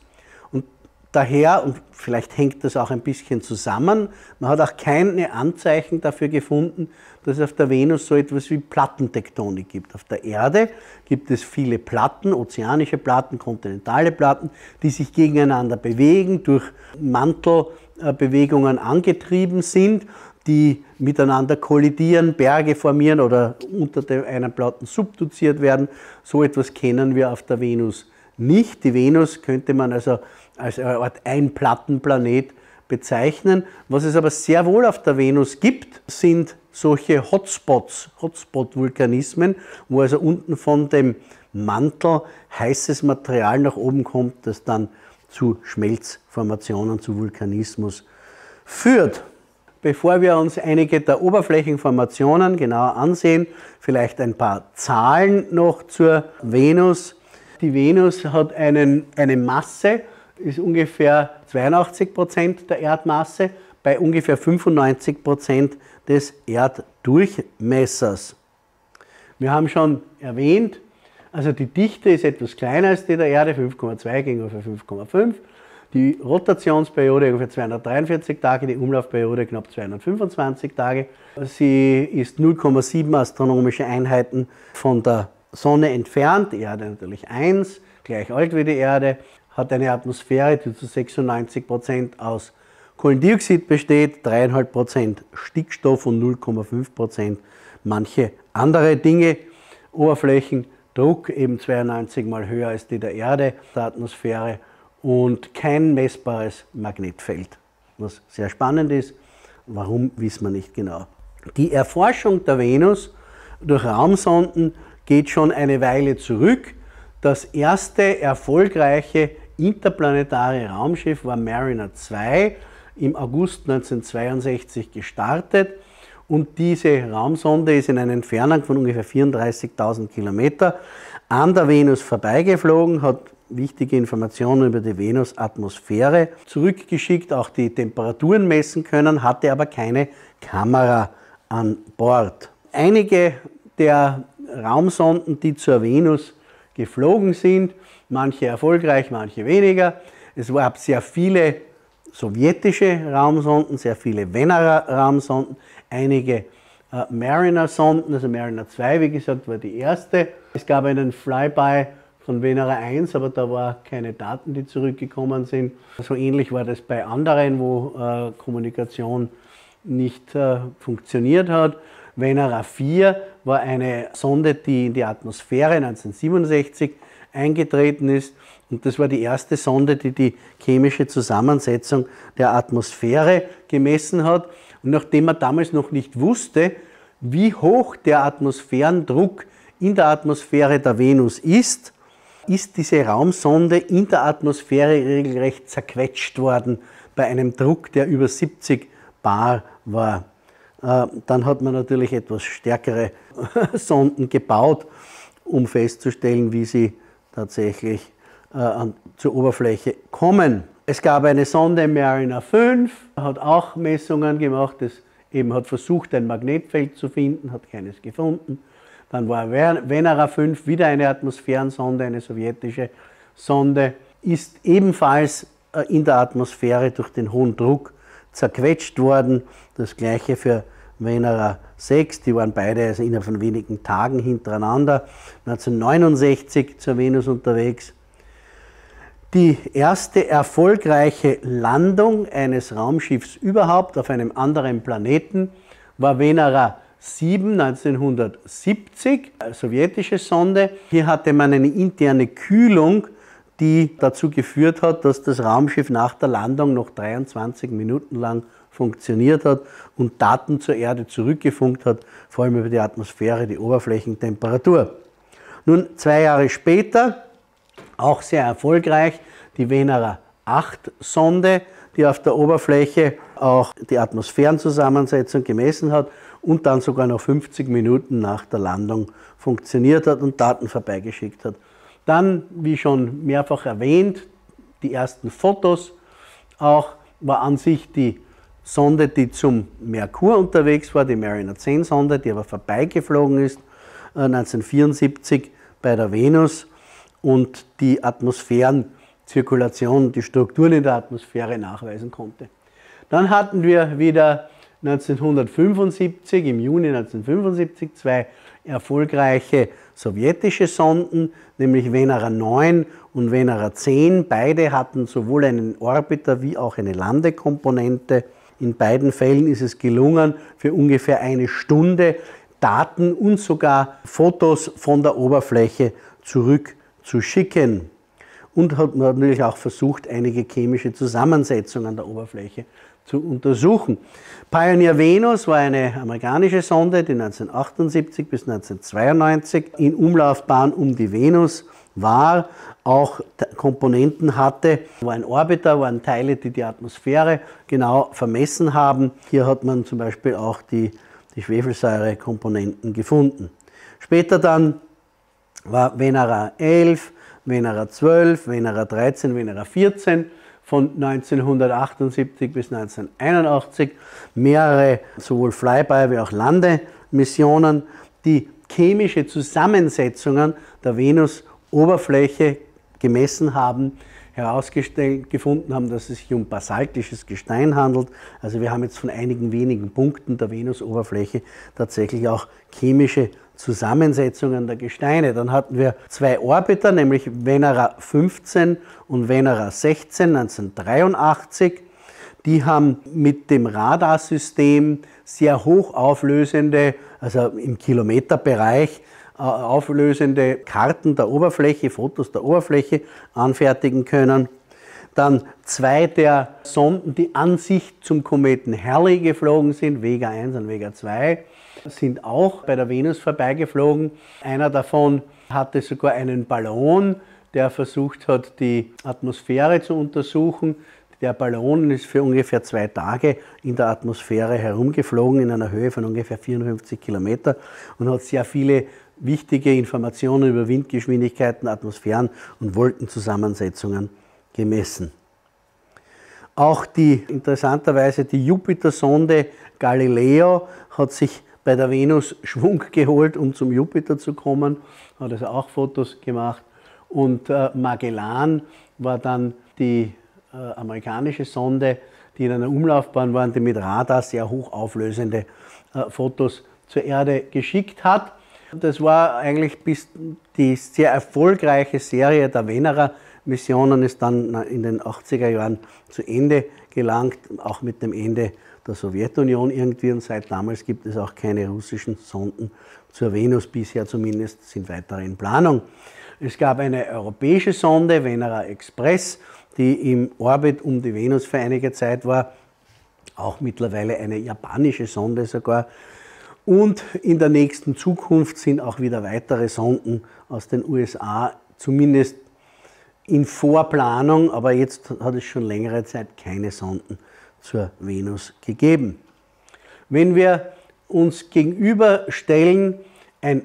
Daher, und vielleicht hängt das auch ein bisschen zusammen, man hat auch keine Anzeichen dafür gefunden, dass es auf der Venus so etwas wie Plattentektonik gibt. Auf der Erde gibt es viele Platten, ozeanische Platten, kontinentale Platten, die sich gegeneinander bewegen, durch Mantelbewegungen angetrieben sind, die miteinander kollidieren, Berge formieren oder unter einer Platte subduziert werden. So etwas kennen wir auf der Venus nicht. Die Venus könnte man also als eine Art Einplattenplanet bezeichnen. Was es aber sehr wohl auf der Venus gibt, sind solche Hotspots, Hotspot-Vulkanismen, wo also unten von dem Mantel heißes Material nach oben kommt, das dann zu Schmelzformationen, zu Vulkanismus führt. Bevor wir uns einige der Oberflächenformationen genauer ansehen, vielleicht ein paar Zahlen noch zur Venus. Die Venus hat eine Masse, ist ungefähr 82% der Erdmasse, bei ungefähr 95% des Erddurchmessers. Wir haben schon erwähnt, also die Dichte ist etwas kleiner als die der Erde, 5,2 gegenüber 5,5. Die Rotationsperiode ungefähr 243 Tage, die Umlaufperiode knapp 225 Tage. Sie ist 0,7 astronomische Einheiten von der Sonne entfernt, die Erde natürlich 1, gleich alt wie die Erde, hat eine Atmosphäre, die zu 96% aus Kohlendioxid besteht, 3,5% Stickstoff und 0,5% manche andere Dinge. Oberflächendruck eben 92 mal höher als die der Erde, der Atmosphäre, und kein messbares Magnetfeld, was sehr spannend ist. Warum, wissen wir nicht genau. Die Erforschung der Venus durch Raumsonden geht schon eine Weile zurück. Das erste erfolgreiche interplanetare Raumschiff war Mariner 2, im August 1962 gestartet, und diese Raumsonde ist in einer Entfernung von ungefähr 34.000 Kilometer an der Venus vorbeigeflogen, hat wichtige Informationen über die Venusatmosphäre zurückgeschickt, auch die Temperaturen messen können, hatte aber keine Kamera an Bord. Einige der Raumsonden, die zur Venus geflogen sind, manche erfolgreich, manche weniger. Es gab sehr viele sowjetische Raumsonden, sehr viele Venera-Raumsonden, einige Mariner-Sonden, also Mariner 2, wie gesagt, war die erste. Es gab einen Flyby von Venera 1, aber da waren keine Daten, die zurückgekommen sind. So ähnlich war das bei anderen, wo Kommunikation nicht funktioniert hat. Venera 4 war eine Sonde, die in die Atmosphäre 1967 eingetreten ist, und das war die erste Sonde, die die chemische Zusammensetzung der Atmosphäre gemessen hat. Und nachdem man damals noch nicht wusste, wie hoch der Atmosphärendruck in der Atmosphäre der Venus ist diese Raumsonde in der Atmosphäre regelrecht zerquetscht worden bei einem Druck, der über 70 Bar war. Dann hat man natürlich etwas stärkere Sonden gebaut, um festzustellen, wie sie tatsächlich zur Oberfläche kommen. Es gab eine Sonde Mariner 5, hat auch Messungen gemacht, das eben hat versucht, ein Magnetfeld zu finden, hat keines gefunden. Dann war Venera 5 wieder eine Atmosphärensonde, eine sowjetische Sonde, ist ebenfalls in der Atmosphäre durch den hohen Druck zerquetscht worden. Das gleiche für Venera 6, die waren beide also innerhalb von wenigen Tagen hintereinander. 1969 zur Venus unterwegs. Die erste erfolgreiche Landung eines Raumschiffs überhaupt auf einem anderen Planeten war Venera 7, 1970, eine sowjetische Sonde. Hier hatte man eine interne Kühlung, die dazu geführt hat, dass das Raumschiff nach der Landung noch 23 Minuten lang funktioniert hat und Daten zur Erde zurückgefunkt hat, vor allem über die Atmosphäre, die Oberflächentemperatur. Nun, 2 Jahre später, auch sehr erfolgreich, die Venera 8-Sonde, die auf der Oberfläche auch die Atmosphärenzusammensetzung gemessen hat und dann sogar noch 50 Minuten nach der Landung funktioniert hat und Daten vorbeigeschickt hat. Dann, wie schon mehrfach erwähnt, die ersten Fotos, auch war an sich die Sonde, die zum Merkur unterwegs war, die Mariner 10 Sonde, die aber vorbeigeflogen ist, 1974 bei der Venus, und die Atmosphärenzirkulation, die Strukturen in der Atmosphäre nachweisen konnte. Dann hatten wir wieder 1975, im Juni 1975, 2 erfolgreiche sowjetische Sonden, nämlich Venera 9 und Venera 10. Beide hatten sowohl einen Orbiter wie auch eine Landekomponente. In beiden Fällen ist es gelungen, für ungefähr 1 Stunde Daten und sogar Fotos von der Oberfläche zurückzuschicken. Und hat man natürlich auch versucht, einige chemische Zusammensetzungen an der Oberfläche zu untersuchen. Pioneer Venus war eine amerikanische Sonde, die 1978 bis 1992 in Umlaufbahn um die Venus war, auch Komponenten hatte, war ein Orbiter, waren Teile, die die Atmosphäre genau vermessen haben. Hier hat man zum Beispiel auch die Schwefelsäurekomponenten gefunden. Später dann war Venera 11, Venera 12, Venera 13, Venera 14, von 1978 bis 1981, mehrere sowohl Flyby- wie auch Landemissionen, die chemische Zusammensetzungen der Venus-Oberfläche gemessen haben, herausgefunden haben, dass es sich um basaltisches Gestein handelt. Also wir haben jetzt von einigen wenigen Punkten der Venus-Oberfläche tatsächlich auch chemische Zusammensetzungen der Gesteine. Dann hatten wir 2 Orbiter, nämlich Venera 15 und Venera 16, 1983. Die haben mit dem Radarsystem sehr hoch auflösende, also im Kilometerbereich auflösende Karten der Oberfläche, Fotos der Oberfläche anfertigen können. Dann 2 der Sonden, die an sich zum Kometen Halley geflogen sind, Vega 1 und Vega 2, sind auch bei der Venus vorbeigeflogen. Einer davon hatte sogar einen Ballon, der versucht hat, die Atmosphäre zu untersuchen. Der Ballon ist für ungefähr 2 Tage in der Atmosphäre herumgeflogen, in einer Höhe von ungefähr 54 Kilometer und hat sehr viele wichtige Informationen über Windgeschwindigkeiten, Atmosphären und Wolkenzusammensetzungen gemessen. Auch die, interessanterweise, die Jupiter-Sonde Galileo hat sich bei der Venus Schwung geholt, um zum Jupiter zu kommen, hat also auch Fotos gemacht. Und Magellan war dann die amerikanische Sonde, die in einer Umlaufbahn war, die mit Radar sehr hochauflösende Fotos zur Erde geschickt hat. Das war eigentlich bis die sehr erfolgreiche Serie der Venera-Missionen ist dann in den 80er Jahren zu Ende gelangt, auch mit dem Ende der Sowjetunion irgendwie, und seit damals gibt es auch keine russischen Sonden zur Venus, bisher zumindest, sind weitere in Planung. Es gab eine europäische Sonde, Venera Express, die im Orbit um die Venus für einige Zeit war, auch mittlerweile eine japanische Sonde sogar. Und in der nächsten Zukunft sind auch wieder weitere Sonden aus den USA, zumindest in Vorplanung, aber jetzt hat es schon längere Zeit keine Sonden zur Venus gegeben. Wenn wir uns gegenüberstellen ein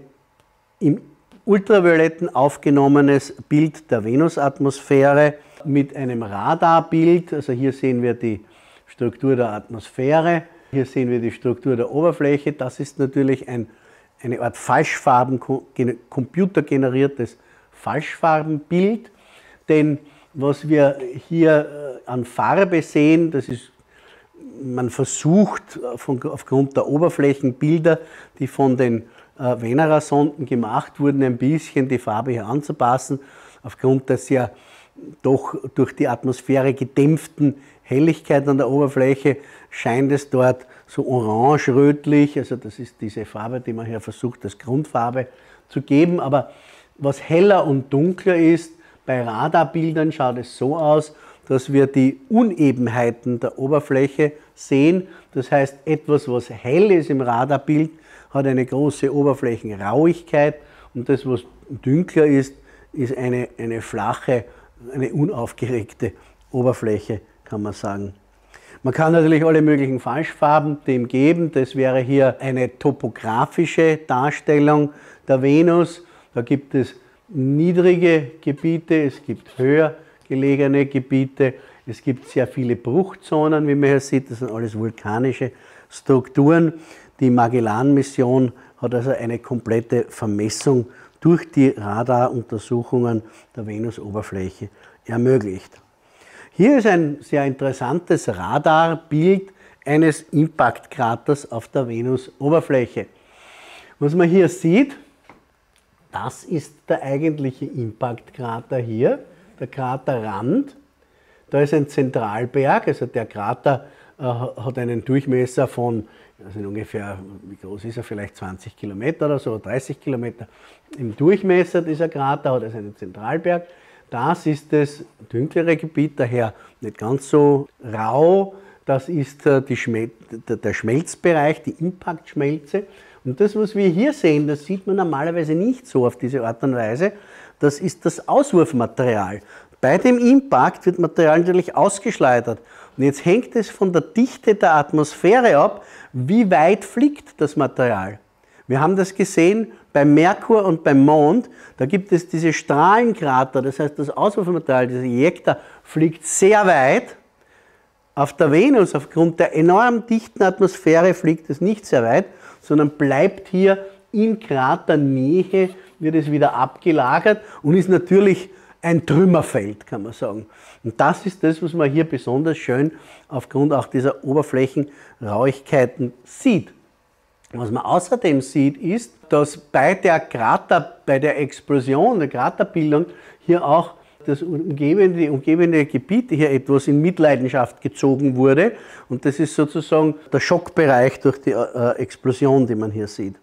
im Ultravioletten aufgenommenes Bild der Venusatmosphäre mit einem Radarbild, also hier sehen wir die Struktur der Atmosphäre, hier sehen wir die Struktur der Oberfläche, das ist natürlich eine Art Falschfarben, computergeneriertes Falschfarbenbild, denn was wir hier an Farbe sehen, das ist Man versucht aufgrund der Oberflächenbilder, die von den Venera-Sonden gemacht wurden, ein bisschen die Farbe hier anzupassen, aufgrund der sehr doch durch die Atmosphäre gedämpften Helligkeit an der Oberfläche scheint es dort so orange-rötlich, also das ist diese Farbe, die man hier versucht, als Grundfarbe zu geben. Aber was heller und dunkler ist, bei Radarbildern schaut es so aus, dass wir die Unebenheiten der Oberfläche sehen. Das heißt, etwas, was hell ist im Radarbild, hat eine große Oberflächenrauigkeit und das, was dunkler ist, ist eine flache, eine unaufgeregte Oberfläche, kann man sagen. Man kann natürlich alle möglichen Falschfarben dem geben. Das wäre hier eine topografische Darstellung der Venus. Da gibt es niedrige Gebiete, es gibt höher gelegene Gebiete, es gibt sehr viele Bruchzonen, wie man hier sieht. Das sind alles vulkanische Strukturen. Die Magellan-Mission hat also eine komplette Vermessung durch die Radaruntersuchungen der Venusoberfläche ermöglicht. Hier ist ein sehr interessantes Radarbild eines Impaktkraters auf der Venusoberfläche. Was man hier sieht, das ist der eigentliche Impaktkrater hier, der Kraterrand. Da ist ein Zentralberg, also der Krater hat einen Durchmesser von, also ungefähr, wie groß ist er, vielleicht 20 Kilometer oder so, 30 Kilometer im Durchmesser. Dieser Krater hat also einen Zentralberg. Das ist das dünklere Gebiet, daher nicht ganz so rau. Das ist der Schmelzbereich, die Impaktschmelze. Und das, was wir hier sehen, das sieht man normalerweise nicht so auf diese Art und Weise. Das ist das Auswurfmaterial. Bei dem Impact wird Material natürlich ausgeschleudert. Und jetzt hängt es von der Dichte der Atmosphäre ab, wie weit fliegt das Material. Wir haben das gesehen beim Merkur und beim Mond. Da gibt es diese Strahlenkrater, das heißt, das Auswurfmaterial, diese Ejekta, fliegt sehr weit. Auf der Venus, aufgrund der enorm dichten Atmosphäre, fliegt es nicht sehr weit, sondern bleibt hier in Kraternähe, wird es wieder abgelagert und ist natürlich ein Trümmerfeld, kann man sagen. Und das ist das, was man hier besonders schön aufgrund auch dieser Oberflächenrauigkeiten sieht. Was man außerdem sieht, ist, dass bei der Explosion, der Kraterbildung, hier auch das umgebende Gebiet hier etwas in Mitleidenschaft gezogen wurde. Und das ist sozusagen der Schockbereich durch die Explosion, die man hier sieht.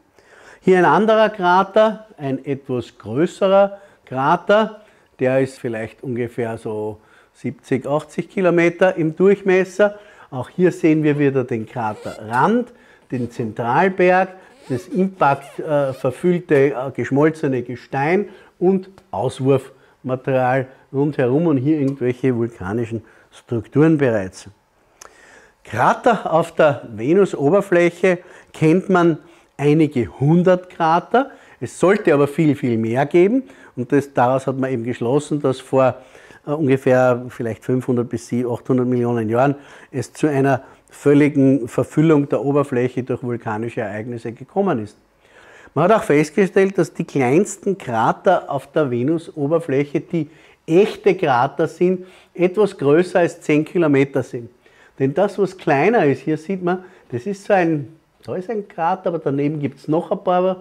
Hier ein anderer Krater, ein etwas größerer Krater. Der ist vielleicht ungefähr so 70, 80 Kilometer im Durchmesser. Auch hier sehen wir wieder den Kraterrand, den Zentralberg, das impactverfüllte, geschmolzene Gestein und Auswurfmaterial rundherum und hier irgendwelche vulkanischen Strukturen bereits. Krater auf der Venusoberfläche kennt man einige 100 Krater. Es sollte aber viel, viel mehr geben und daraus hat man eben geschlossen, dass vor ungefähr vielleicht 500 bis 800 Millionen Jahren es zu einer völligen Verfüllung der Oberfläche durch vulkanische Ereignisse gekommen ist. Man hat auch festgestellt, dass die kleinsten Krater auf der Venusoberfläche, die echte Krater sind, etwas größer als 10 Kilometer sind. Denn das, was kleiner ist, hier sieht man, das ist so ein, da ist ein Krater, aber daneben gibt es noch ein paar.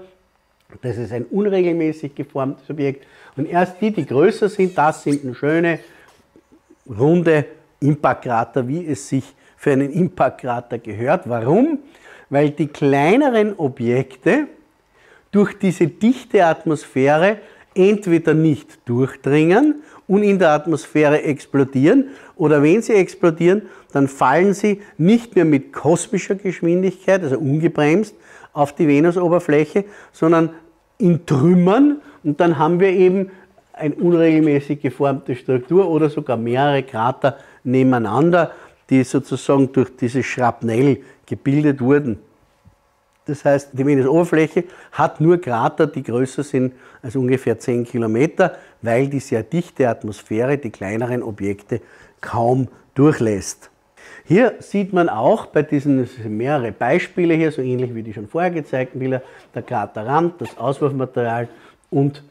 Das ist ein unregelmäßig geformtes Objekt. Und erst die, die größer sind, das sind schöne, runde Impactkrater, wie es sich für einen Impactkrater gehört. Warum? Weil die kleineren Objekte durch diese dichte Atmosphäre entweder nicht durchdringen und in der Atmosphäre explodieren oder wenn sie explodieren, dann fallen sie nicht mehr mit kosmischer Geschwindigkeit, also ungebremst, auf die Venusoberfläche, sondern in Trümmern und dann haben wir eben eine unregelmäßig geformte Struktur oder sogar mehrere Krater nebeneinander, die sozusagen durch dieses Schrapnell gebildet wurden. Das heißt, die Venusoberfläche hat nur Krater, die größer sind als ungefähr 10 Kilometer, weil die sehr dichte Atmosphäre die kleineren Objekte kaum durchlässt. Hier sieht man auch bei diesen mehrere Beispiele hier, so ähnlich wie die schon vorher gezeigten Bilder, der Kraterrand, das Auswurfmaterial und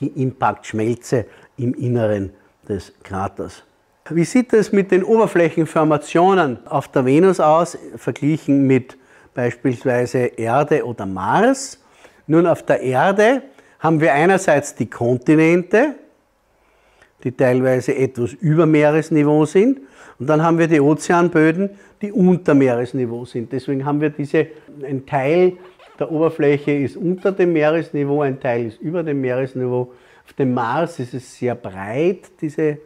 die Impaktschmelze im Inneren des Kraters. Wie sieht es mit den Oberflächenformationen auf der Venus aus, verglichen mit beispielsweise Erde oder Mars? Nun, auf der Erde haben wir einerseits die Kontinente, die teilweise etwas über Meeresniveau sind, und dann haben wir die Ozeanböden, die unter Meeresniveau sind. Deswegen haben wir ein Teil der Oberfläche ist unter dem Meeresniveau, ein Teil ist über dem Meeresniveau. Auf dem Mars ist es sehr breit, dieses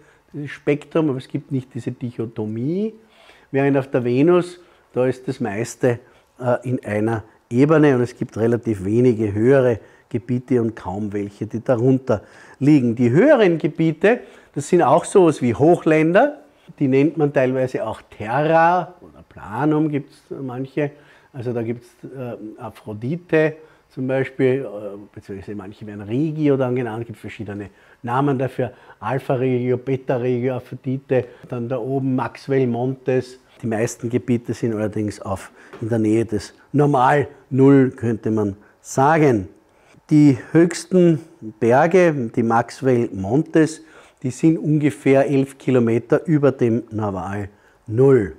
Spektrum, aber es gibt nicht diese Dichotomie, während auf der Venus, da ist das meiste in einer Ebene und es gibt relativ wenige höhere Gebiete und kaum welche, die darunter liegen. Die höheren Gebiete, das sind auch sowas wie Hochländer, die nennt man teilweise auch Terra oder Planum, gibt es manche, also da gibt es Aphrodite zum Beispiel, beziehungsweise manche werden Regio dann genannt, es gibt verschiedene Namen dafür, Alpha-Regio, Beta-Regio, Aphrodite, dann da oben Maxwell-Montes. Die meisten Gebiete sind allerdings in der Nähe des Normal-Null, könnte man sagen. Die höchsten Berge, die Maxwell-Montes, die sind ungefähr 11 Kilometer über dem Normal-Null.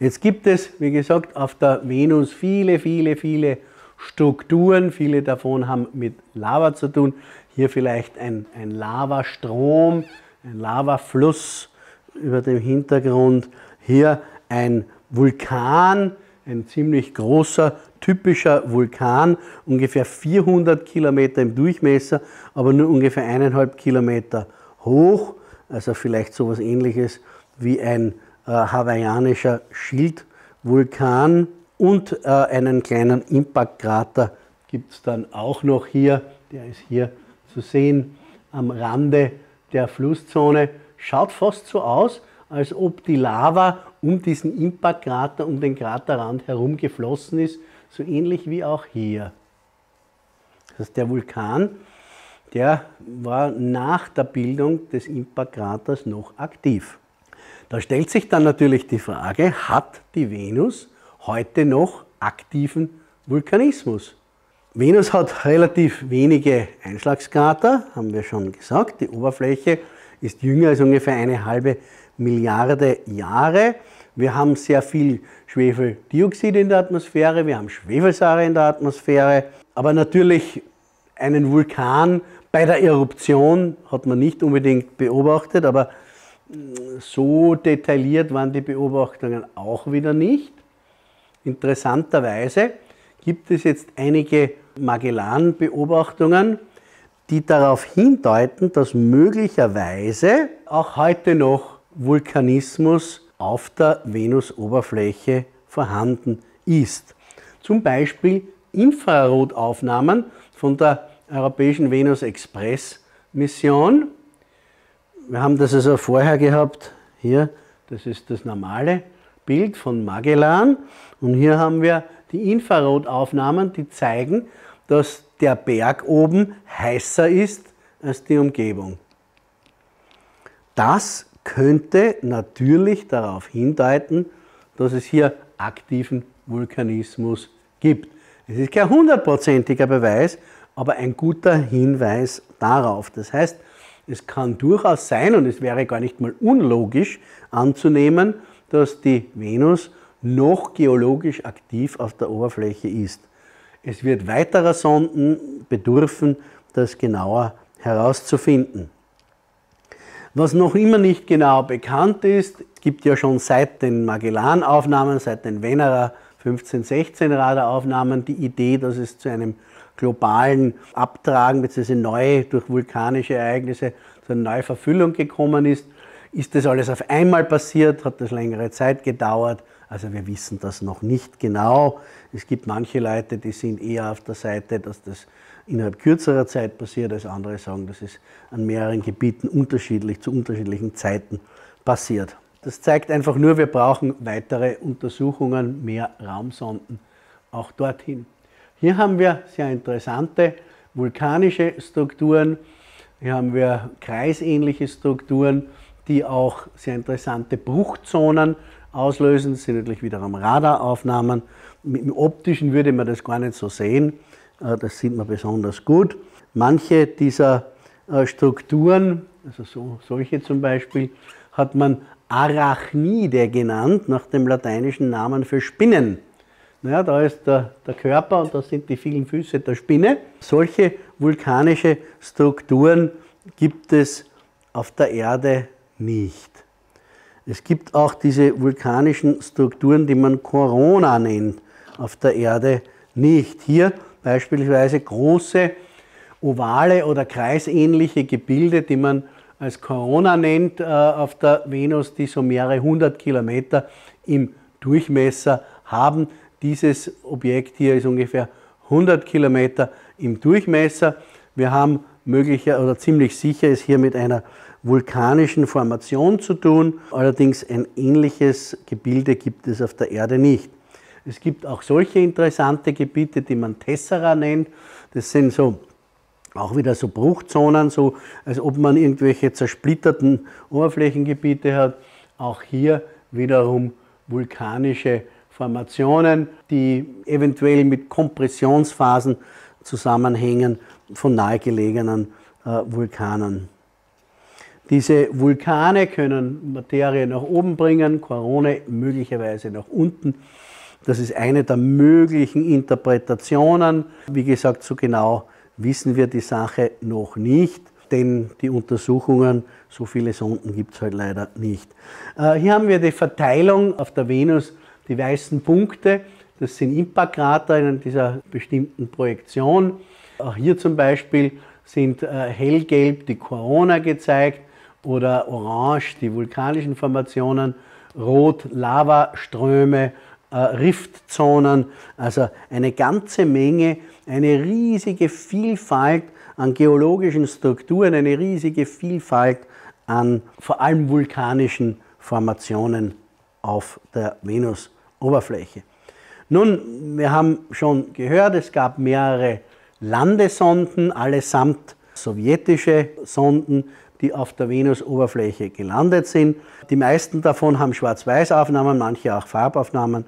Jetzt gibt es, wie gesagt, auf der Venus viele, viele, viele Strukturen, viele davon haben mit Lava zu tun. Hier vielleicht ein Lavastrom, ein Lavafluss über dem Hintergrund. Hier ein Vulkan, ein ziemlich großer, typischer Vulkan, ungefähr 400 Kilometer im Durchmesser, aber nur ungefähr 1,5 Kilometer hoch. Also vielleicht so etwas Ähnliches wie ein hawaiianischer Schildvulkan. Und einen kleinen Impactkrater gibt es dann auch noch hier. Der ist hier zu sehen am Rande der Flusszone. Schaut fast so aus, als ob die Lava um diesen Impactkrater, um den Kraterrand herum geflossen ist. So ähnlich wie auch hier. Das heißt, der Vulkan, der war nach der Bildung des Impactkraters noch aktiv. Da stellt sich dann natürlich die Frage, hat die Venus heute noch aktiven Vulkanismus? Venus hat relativ wenige Einschlagskrater, haben wir schon gesagt. Die Oberfläche ist jünger als ungefähr 1,5 Milliarde Jahre. Wir haben sehr viel Schwefeldioxid in der Atmosphäre, wir haben Schwefelsäure in der Atmosphäre. Aber natürlich einen Vulkan bei der Eruption hat man nicht unbedingt beobachtet, aber so detailliert waren die Beobachtungen auch wieder nicht. Interessanterweise gibt es jetzt einige Magellan-Beobachtungen, die darauf hindeuten, dass möglicherweise auch heute noch Vulkanismus auf der Venusoberfläche vorhanden ist. Zum Beispiel Infrarotaufnahmen von der Europäischen Venus Express Mission. Wir haben das also vorher gehabt, hier, das ist das normale Bild von Magellan und hier haben wir die Infrarotaufnahmen, die zeigen, dass der Berg oben heißer ist als die Umgebung. Das könnte natürlich darauf hindeuten, dass es hier aktiven Vulkanismus gibt. Es ist kein hundertprozentiger Beweis, aber ein guter Hinweis darauf. Das heißt, es kann durchaus sein, und es wäre gar nicht mal unlogisch anzunehmen, dass die Venus noch geologisch aktiv auf der Oberfläche ist. Es wird weiterer Sonden bedürfen, das genauer herauszufinden. Was noch immer nicht genau bekannt ist, es gibt ja schon seit den Magellan-Aufnahmen, seit den Venera 1516 Radaraufnahmen die Idee, dass es zu einem globalen Abtragen bzw. neu durch vulkanische Ereignisse zu einer Neuverfüllung gekommen ist. Ist das alles auf einmal passiert? Hat das längere Zeit gedauert? Also wir wissen das noch nicht genau. Es gibt manche Leute, die sind eher auf der Seite, dass das innerhalb kürzerer Zeit passiert, als andere sagen, dass es an mehreren Gebieten unterschiedlich zu unterschiedlichen Zeiten passiert. Das zeigt einfach nur, wir brauchen weitere Untersuchungen, mehr Raumsonden auch dorthin. Hier haben wir sehr interessante vulkanische Strukturen. Hier haben wir kreisähnliche Strukturen, die auch sehr interessante Bruchzonen auslösen. Das sind natürlich wiederum Radaraufnahmen. Mit dem Optischen würde man das gar nicht so sehen. Das sieht man besonders gut. Manche dieser Strukturen, also solche zum Beispiel, hat man Arachnide genannt, nach dem lateinischen Namen für Spinnen. Ja, da ist der Körper und da sind die vielen Füße der Spinne. Solche vulkanische Strukturen gibt es auf der Erde nicht. Es gibt auch diese vulkanischen Strukturen, die man Korona nennt, auf der Erde nicht. Hier beispielsweise große ovale oder kreisähnliche Gebilde, die man als Korona nennt, auf der Venus, die so mehrere 100 Kilometer im Durchmesser haben. Dieses Objekt hier ist ungefähr 100 Kilometer im Durchmesser. Wir haben möglicher oder ziemlich sicher ist hier mit einer vulkanischen Formation zu tun. Allerdings ein ähnliches Gebilde gibt es auf der Erde nicht. Es gibt auch solche interessante Gebiete, die man Tessera nennt. Das sind so auch wieder so Bruchzonen, so als ob man irgendwelche zersplitterten Oberflächengebiete hat. Auch hier wiederum vulkanische Formationen, die eventuell mit Kompressionsphasen zusammenhängen von nahegelegenen Vulkanen. Diese Vulkane können Materie nach oben bringen, Korone möglicherweise nach unten. Das ist eine der möglichen Interpretationen. Wie gesagt, so genau wissen wir die Sache noch nicht, denn die Untersuchungen, so viele Sonden gibt es halt leider nicht. Hier haben wir die Verteilung auf der Venus, die weißen Punkte. Das sind Impactkrater in dieser bestimmten Projektion. Auch hier zum Beispiel sind hellgelb die Korona gezeigt oder orange die vulkanischen Formationen, rot Lavaströme, Riftzonen, also eine ganze Menge, eine riesige Vielfalt an geologischen Strukturen, eine riesige Vielfalt an vor allem vulkanischen Formationen auf der Venusoberfläche. Nun, wir haben schon gehört, es gab mehrere Landesonden, allesamt sowjetische Sonden, die auf der Venusoberfläche gelandet sind. Die meisten davon haben Schwarz-Weiß-Aufnahmen, manche auch Farbaufnahmen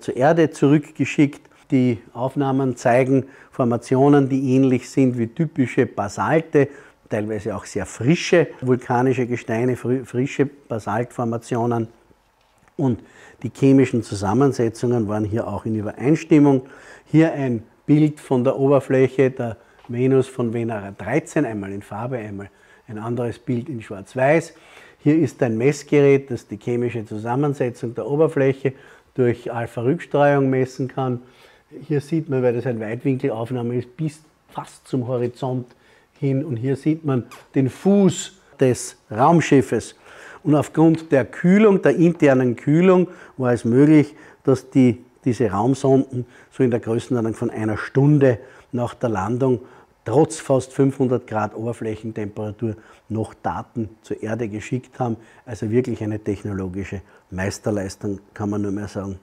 zur Erde zurückgeschickt. Die Aufnahmen zeigen Formationen, die ähnlich sind wie typische Basalte, teilweise auch sehr frische vulkanische Gesteine, frische Basaltformationen. Und die chemischen Zusammensetzungen waren hier auch in Übereinstimmung. Hier ein Bild von der Oberfläche der Venus von Venera 13, einmal in Farbe, einmal ein anderes Bild in Schwarz-Weiß. Hier ist ein Messgerät, das die chemische Zusammensetzung der Oberfläche durch Alpha-Rückstrahlung messen kann. Hier sieht man, weil das eine Weitwinkelaufnahme ist, bis fast zum Horizont hin. Und hier sieht man den Fuß des Raumschiffes. Und aufgrund der Kühlung, der internen Kühlung, war es möglich, dass diese Raumsonden so in der Größenordnung von einer Stunde nach der Landung trotz fast 500 Grad Oberflächentemperatur noch Daten zur Erde geschickt haben. Also wirklich eine technologische Meisterleistung, kann man nur mehr sagen.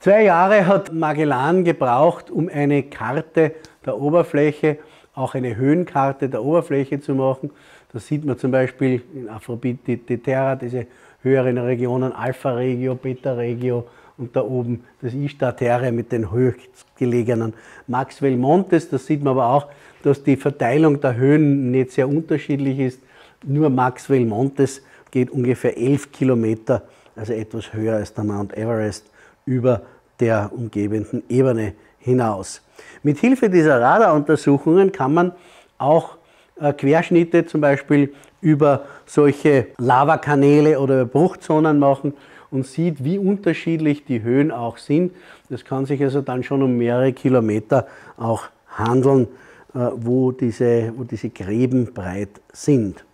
2 Jahre hat Magellan gebraucht, um eine Karte der Oberfläche, auch eine Höhenkarte der Oberfläche zu machen. Das sieht man zum Beispiel in Aphrodite Terra, diese höheren Regionen, Alpha-Regio, Beta-Regio und da oben das Ishtar Terra mit den höchstgelegenen Maxwell-Montes. Das sieht man aber auch, dass die Verteilung der Höhen nicht sehr unterschiedlich ist. Nur Maxwell-Montes geht ungefähr 11 Kilometer, also etwas höher als der Mount Everest, über der umgebenden Ebene hinaus. Mit Hilfe dieser Radaruntersuchungen kann man auch Querschnitte zum Beispiel über solche Lavakanäle oder Bruchzonen machen und sieht, wie unterschiedlich die Höhen auch sind. Das kann sich also dann schon um mehrere Kilometer auch handeln, wo diese Gräben breit sind.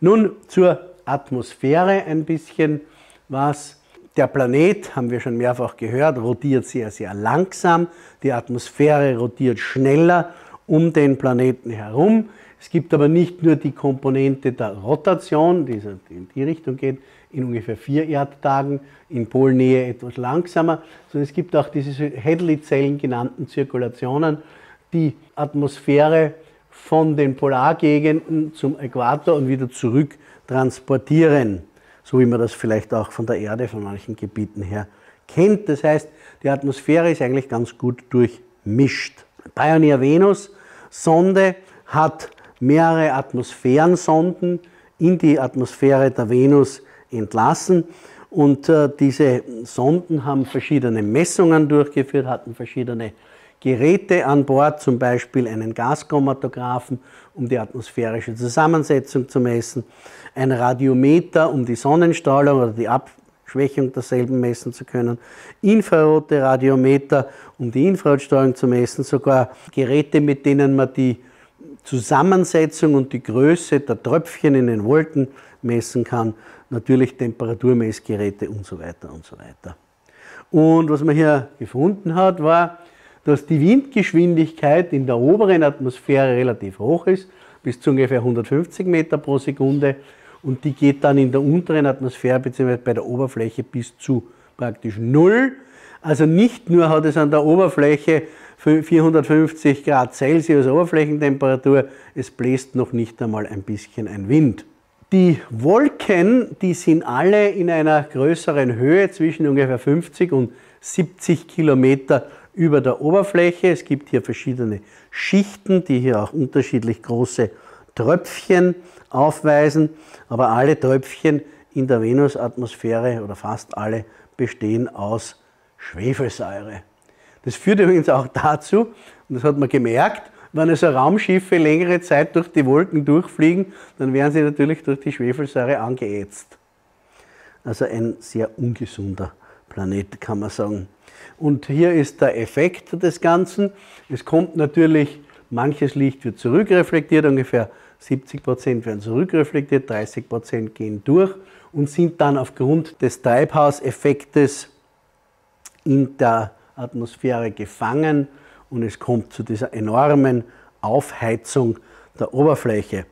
Nun zur Atmosphäre ein bisschen was. Der Planet, haben wir schon mehrfach gehört, rotiert sehr, sehr langsam. Die Atmosphäre rotiert schneller um den Planeten herum. Es gibt aber nicht nur die Komponente der Rotation, die in die Richtung geht, in ungefähr 4 Erdtagen, in Polnähe etwas langsamer, sondern es gibt auch diese Hadley-Zellen genannten Zirkulationen. Die Atmosphäre von den Polargegenden zum Äquator und wieder zurück transportieren, so wie man das vielleicht auch von der Erde, von manchen Gebieten her kennt. Das heißt, die Atmosphäre ist eigentlich ganz gut durchmischt. Pioneer Venus Sonde hat mehrere Atmosphärensonden in die Atmosphäre der Venus entlassen. Und diese Sonden haben verschiedene Messungen durchgeführt, hatten verschiedene Geräte an Bord, zum Beispiel einen Gaschromatographen, um die atmosphärische Zusammensetzung zu messen, ein Radiometer, um die Sonnenstrahlung oder die Abschwächung derselben messen zu können, infrarote Radiometer, um die Infrarotstrahlung zu messen, sogar Geräte, mit denen man die Zusammensetzung und die Größe der Tröpfchen in den Wolken messen kann, natürlich Temperaturmessgeräte und so weiter und so weiter. Und was man hier gefunden hat, war, dass die Windgeschwindigkeit in der oberen Atmosphäre relativ hoch ist, bis zu ungefähr 150 Meter pro Sekunde, und die geht dann in der unteren Atmosphäre bzw. bei der Oberfläche bis zu praktisch null. Also nicht nur hat es an der Oberfläche 450 Grad Celsius Oberflächentemperatur, es bläst noch nicht einmal ein bisschen ein Wind. Die Wolken, die sind alle in einer größeren Höhe zwischen ungefähr 50 und 70 Kilometer über der Oberfläche. Es gibt hier verschiedene Schichten, die hier auch unterschiedlich große Tröpfchen aufweisen. Aber alle Tröpfchen in der Venusatmosphäre oder fast alle bestehen aus Schwefelsäure. Das führt übrigens auch dazu, und das hat man gemerkt, wenn also Raumschiffe längere Zeit durch die Wolken durchfliegen, dann werden sie natürlich durch die Schwefelsäure angeätzt. Also ein sehr ungesunder Planet, kann man sagen. Und hier ist der Effekt des Ganzen. Es kommt natürlich, manches Licht wird zurückreflektiert, ungefähr 70% werden zurückreflektiert, 30% gehen durch und sind dann aufgrund des Treibhauseffektes in der Atmosphäre gefangen. Und es kommt zu dieser enormen Aufheizung der Oberfläche.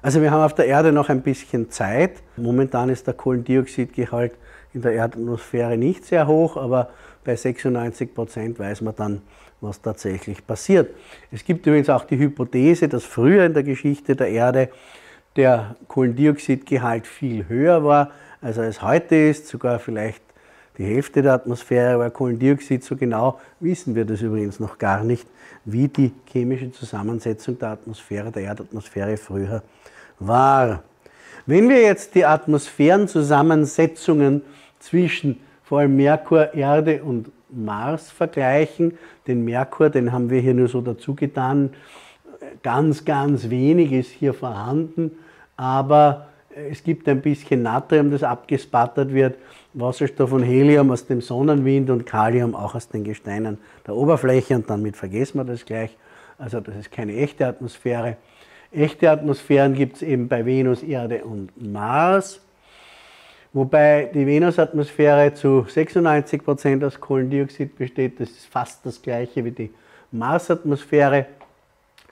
Also wir haben auf der Erde noch ein bisschen Zeit. Momentan ist der Kohlendioxidgehalt in der Erdatmosphäre nicht sehr hoch, aber bei 96% weiß man dann, was tatsächlich passiert. Es gibt übrigens auch die Hypothese, dass früher in der Geschichte der Erde der Kohlendioxidgehalt viel höher war, als er es heute ist, sogar vielleicht die Hälfte der Atmosphäre war Kohlendioxid, so genau wissen wir das übrigens noch gar nicht, wie die chemische Zusammensetzung der Atmosphäre, der Erdatmosphäre früher war. Wenn wir jetzt die Atmosphärenzusammensetzungen zwischen vor allem Merkur, Erde und Mars vergleichen, den Merkur, den haben wir hier nur so dazu getan, ganz, ganz wenig ist hier vorhanden, aber es gibt ein bisschen Natrium, das abgespattert wird, Wasserstoff und Helium aus dem Sonnenwind und Kalium auch aus den Gesteinen der Oberfläche, und damit vergessen wir das gleich. Also das ist keine echte Atmosphäre. Echte Atmosphären gibt es eben bei Venus, Erde und Mars, wobei die Venusatmosphäre zu 96% aus Kohlendioxid besteht. Das ist fast das gleiche wie die Marsatmosphäre.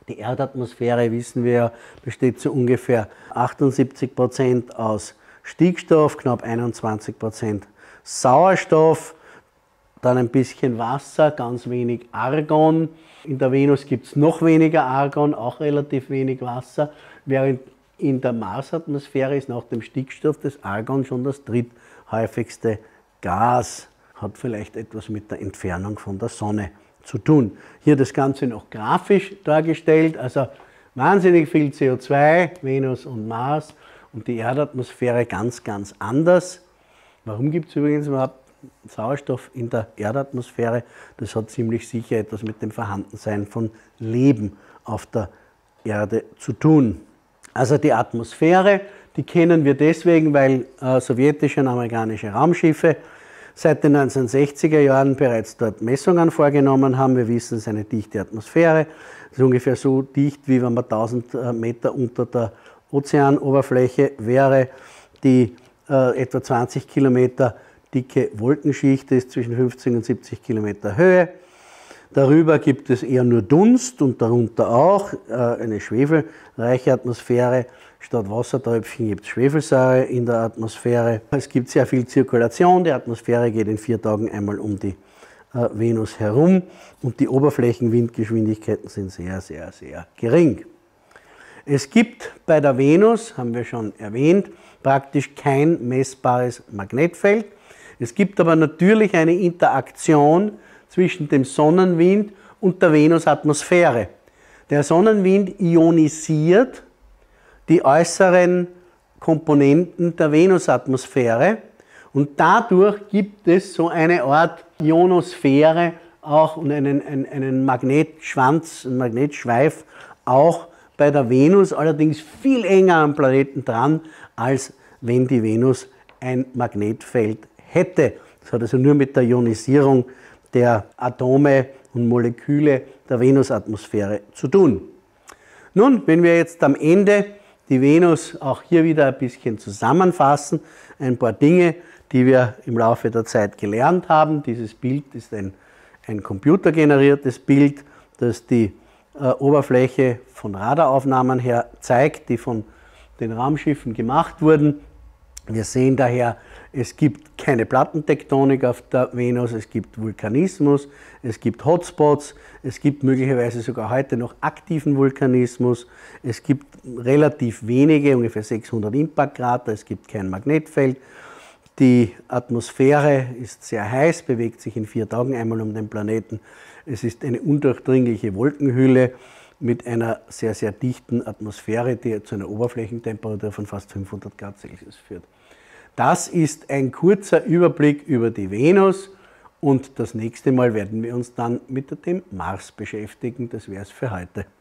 Die Erdatmosphäre, wissen wir, besteht zu ungefähr 78% aus Stickstoff, knapp 21% Sauerstoff, dann ein bisschen Wasser, ganz wenig Argon. In der Venus gibt es noch weniger Argon, auch relativ wenig Wasser, während in der Marsatmosphäre ist nach dem Stickstoff das Argon schon das dritthäufigste Gas. Hat vielleicht etwas mit der Entfernung von der Sonne zu tun. Hier das Ganze noch grafisch dargestellt, also wahnsinnig viel CO2, Venus und Mars, und die Erdatmosphäre ganz, ganz anders. Warum gibt es übrigens überhaupt Sauerstoff in der Erdatmosphäre? Das hat ziemlich sicher etwas mit dem Vorhandensein von Leben auf der Erde zu tun. Also die Atmosphäre, die kennen wir deswegen, weil sowjetische und amerikanische Raumschiffe seit den 1960er Jahren bereits dort Messungen vorgenommen haben. Wir wissen, es ist eine dichte Atmosphäre. Es ist ungefähr so dicht, wie wenn man 1000 Meter unter der Ozeanoberfläche wäre. Die etwa 20 Kilometer dicke Wolkenschicht ist zwischen 50 und 70 Kilometer Höhe. Darüber gibt es eher nur Dunst und darunter auch eine schwefelreiche Atmosphäre. Statt Wassertröpfchen gibt es Schwefelsäure in der Atmosphäre. Es gibt sehr viel Zirkulation. Die Atmosphäre geht in 4 Tagen einmal um die Venus herum. Und die Oberflächenwindgeschwindigkeiten sind sehr, sehr, sehr gering. Es gibt bei der Venus, haben wir schon erwähnt, praktisch kein messbares Magnetfeld. Es gibt aber natürlich eine Interaktion zwischen dem Sonnenwind und der Venusatmosphäre. Der Sonnenwind ionisiert die äußeren Komponenten der Venusatmosphäre. Und dadurch gibt es so eine Art Ionosphäre auch und einen Magnetschwanz, einen Magnetschweif auch bei der Venus, allerdings viel enger am Planeten dran, als wenn die Venus ein Magnetfeld hätte. Das hat also nur mit der Ionisierung der Atome und Moleküle der Venusatmosphäre zu tun. Nun, wenn wir jetzt am Ende die Venus auch hier wieder ein bisschen zusammenfassen, ein paar Dinge, die wir im Laufe der Zeit gelernt haben. Dieses Bild ist ein computergeneriertes Bild, das die Oberfläche von Radaraufnahmen her zeigt, die von den Raumschiffen gemacht wurden. Wir sehen daher, es gibt keine Plattentektonik auf der Venus, es gibt Vulkanismus, es gibt Hotspots, es gibt möglicherweise sogar heute noch aktiven Vulkanismus, es gibt relativ wenige, ungefähr 600 Impactkrater, es gibt kein Magnetfeld. Die Atmosphäre ist sehr heiß, bewegt sich in 4 Tagen einmal um den Planeten. Es ist eine undurchdringliche Wolkenhülle mit einer sehr, sehr dichten Atmosphäre, die zu einer Oberflächentemperatur von fast 500 Grad Celsius führt. Das ist ein kurzer Überblick über die Venus und das nächste Mal werden wir uns dann mit dem Mars beschäftigen. Das wäre es für heute.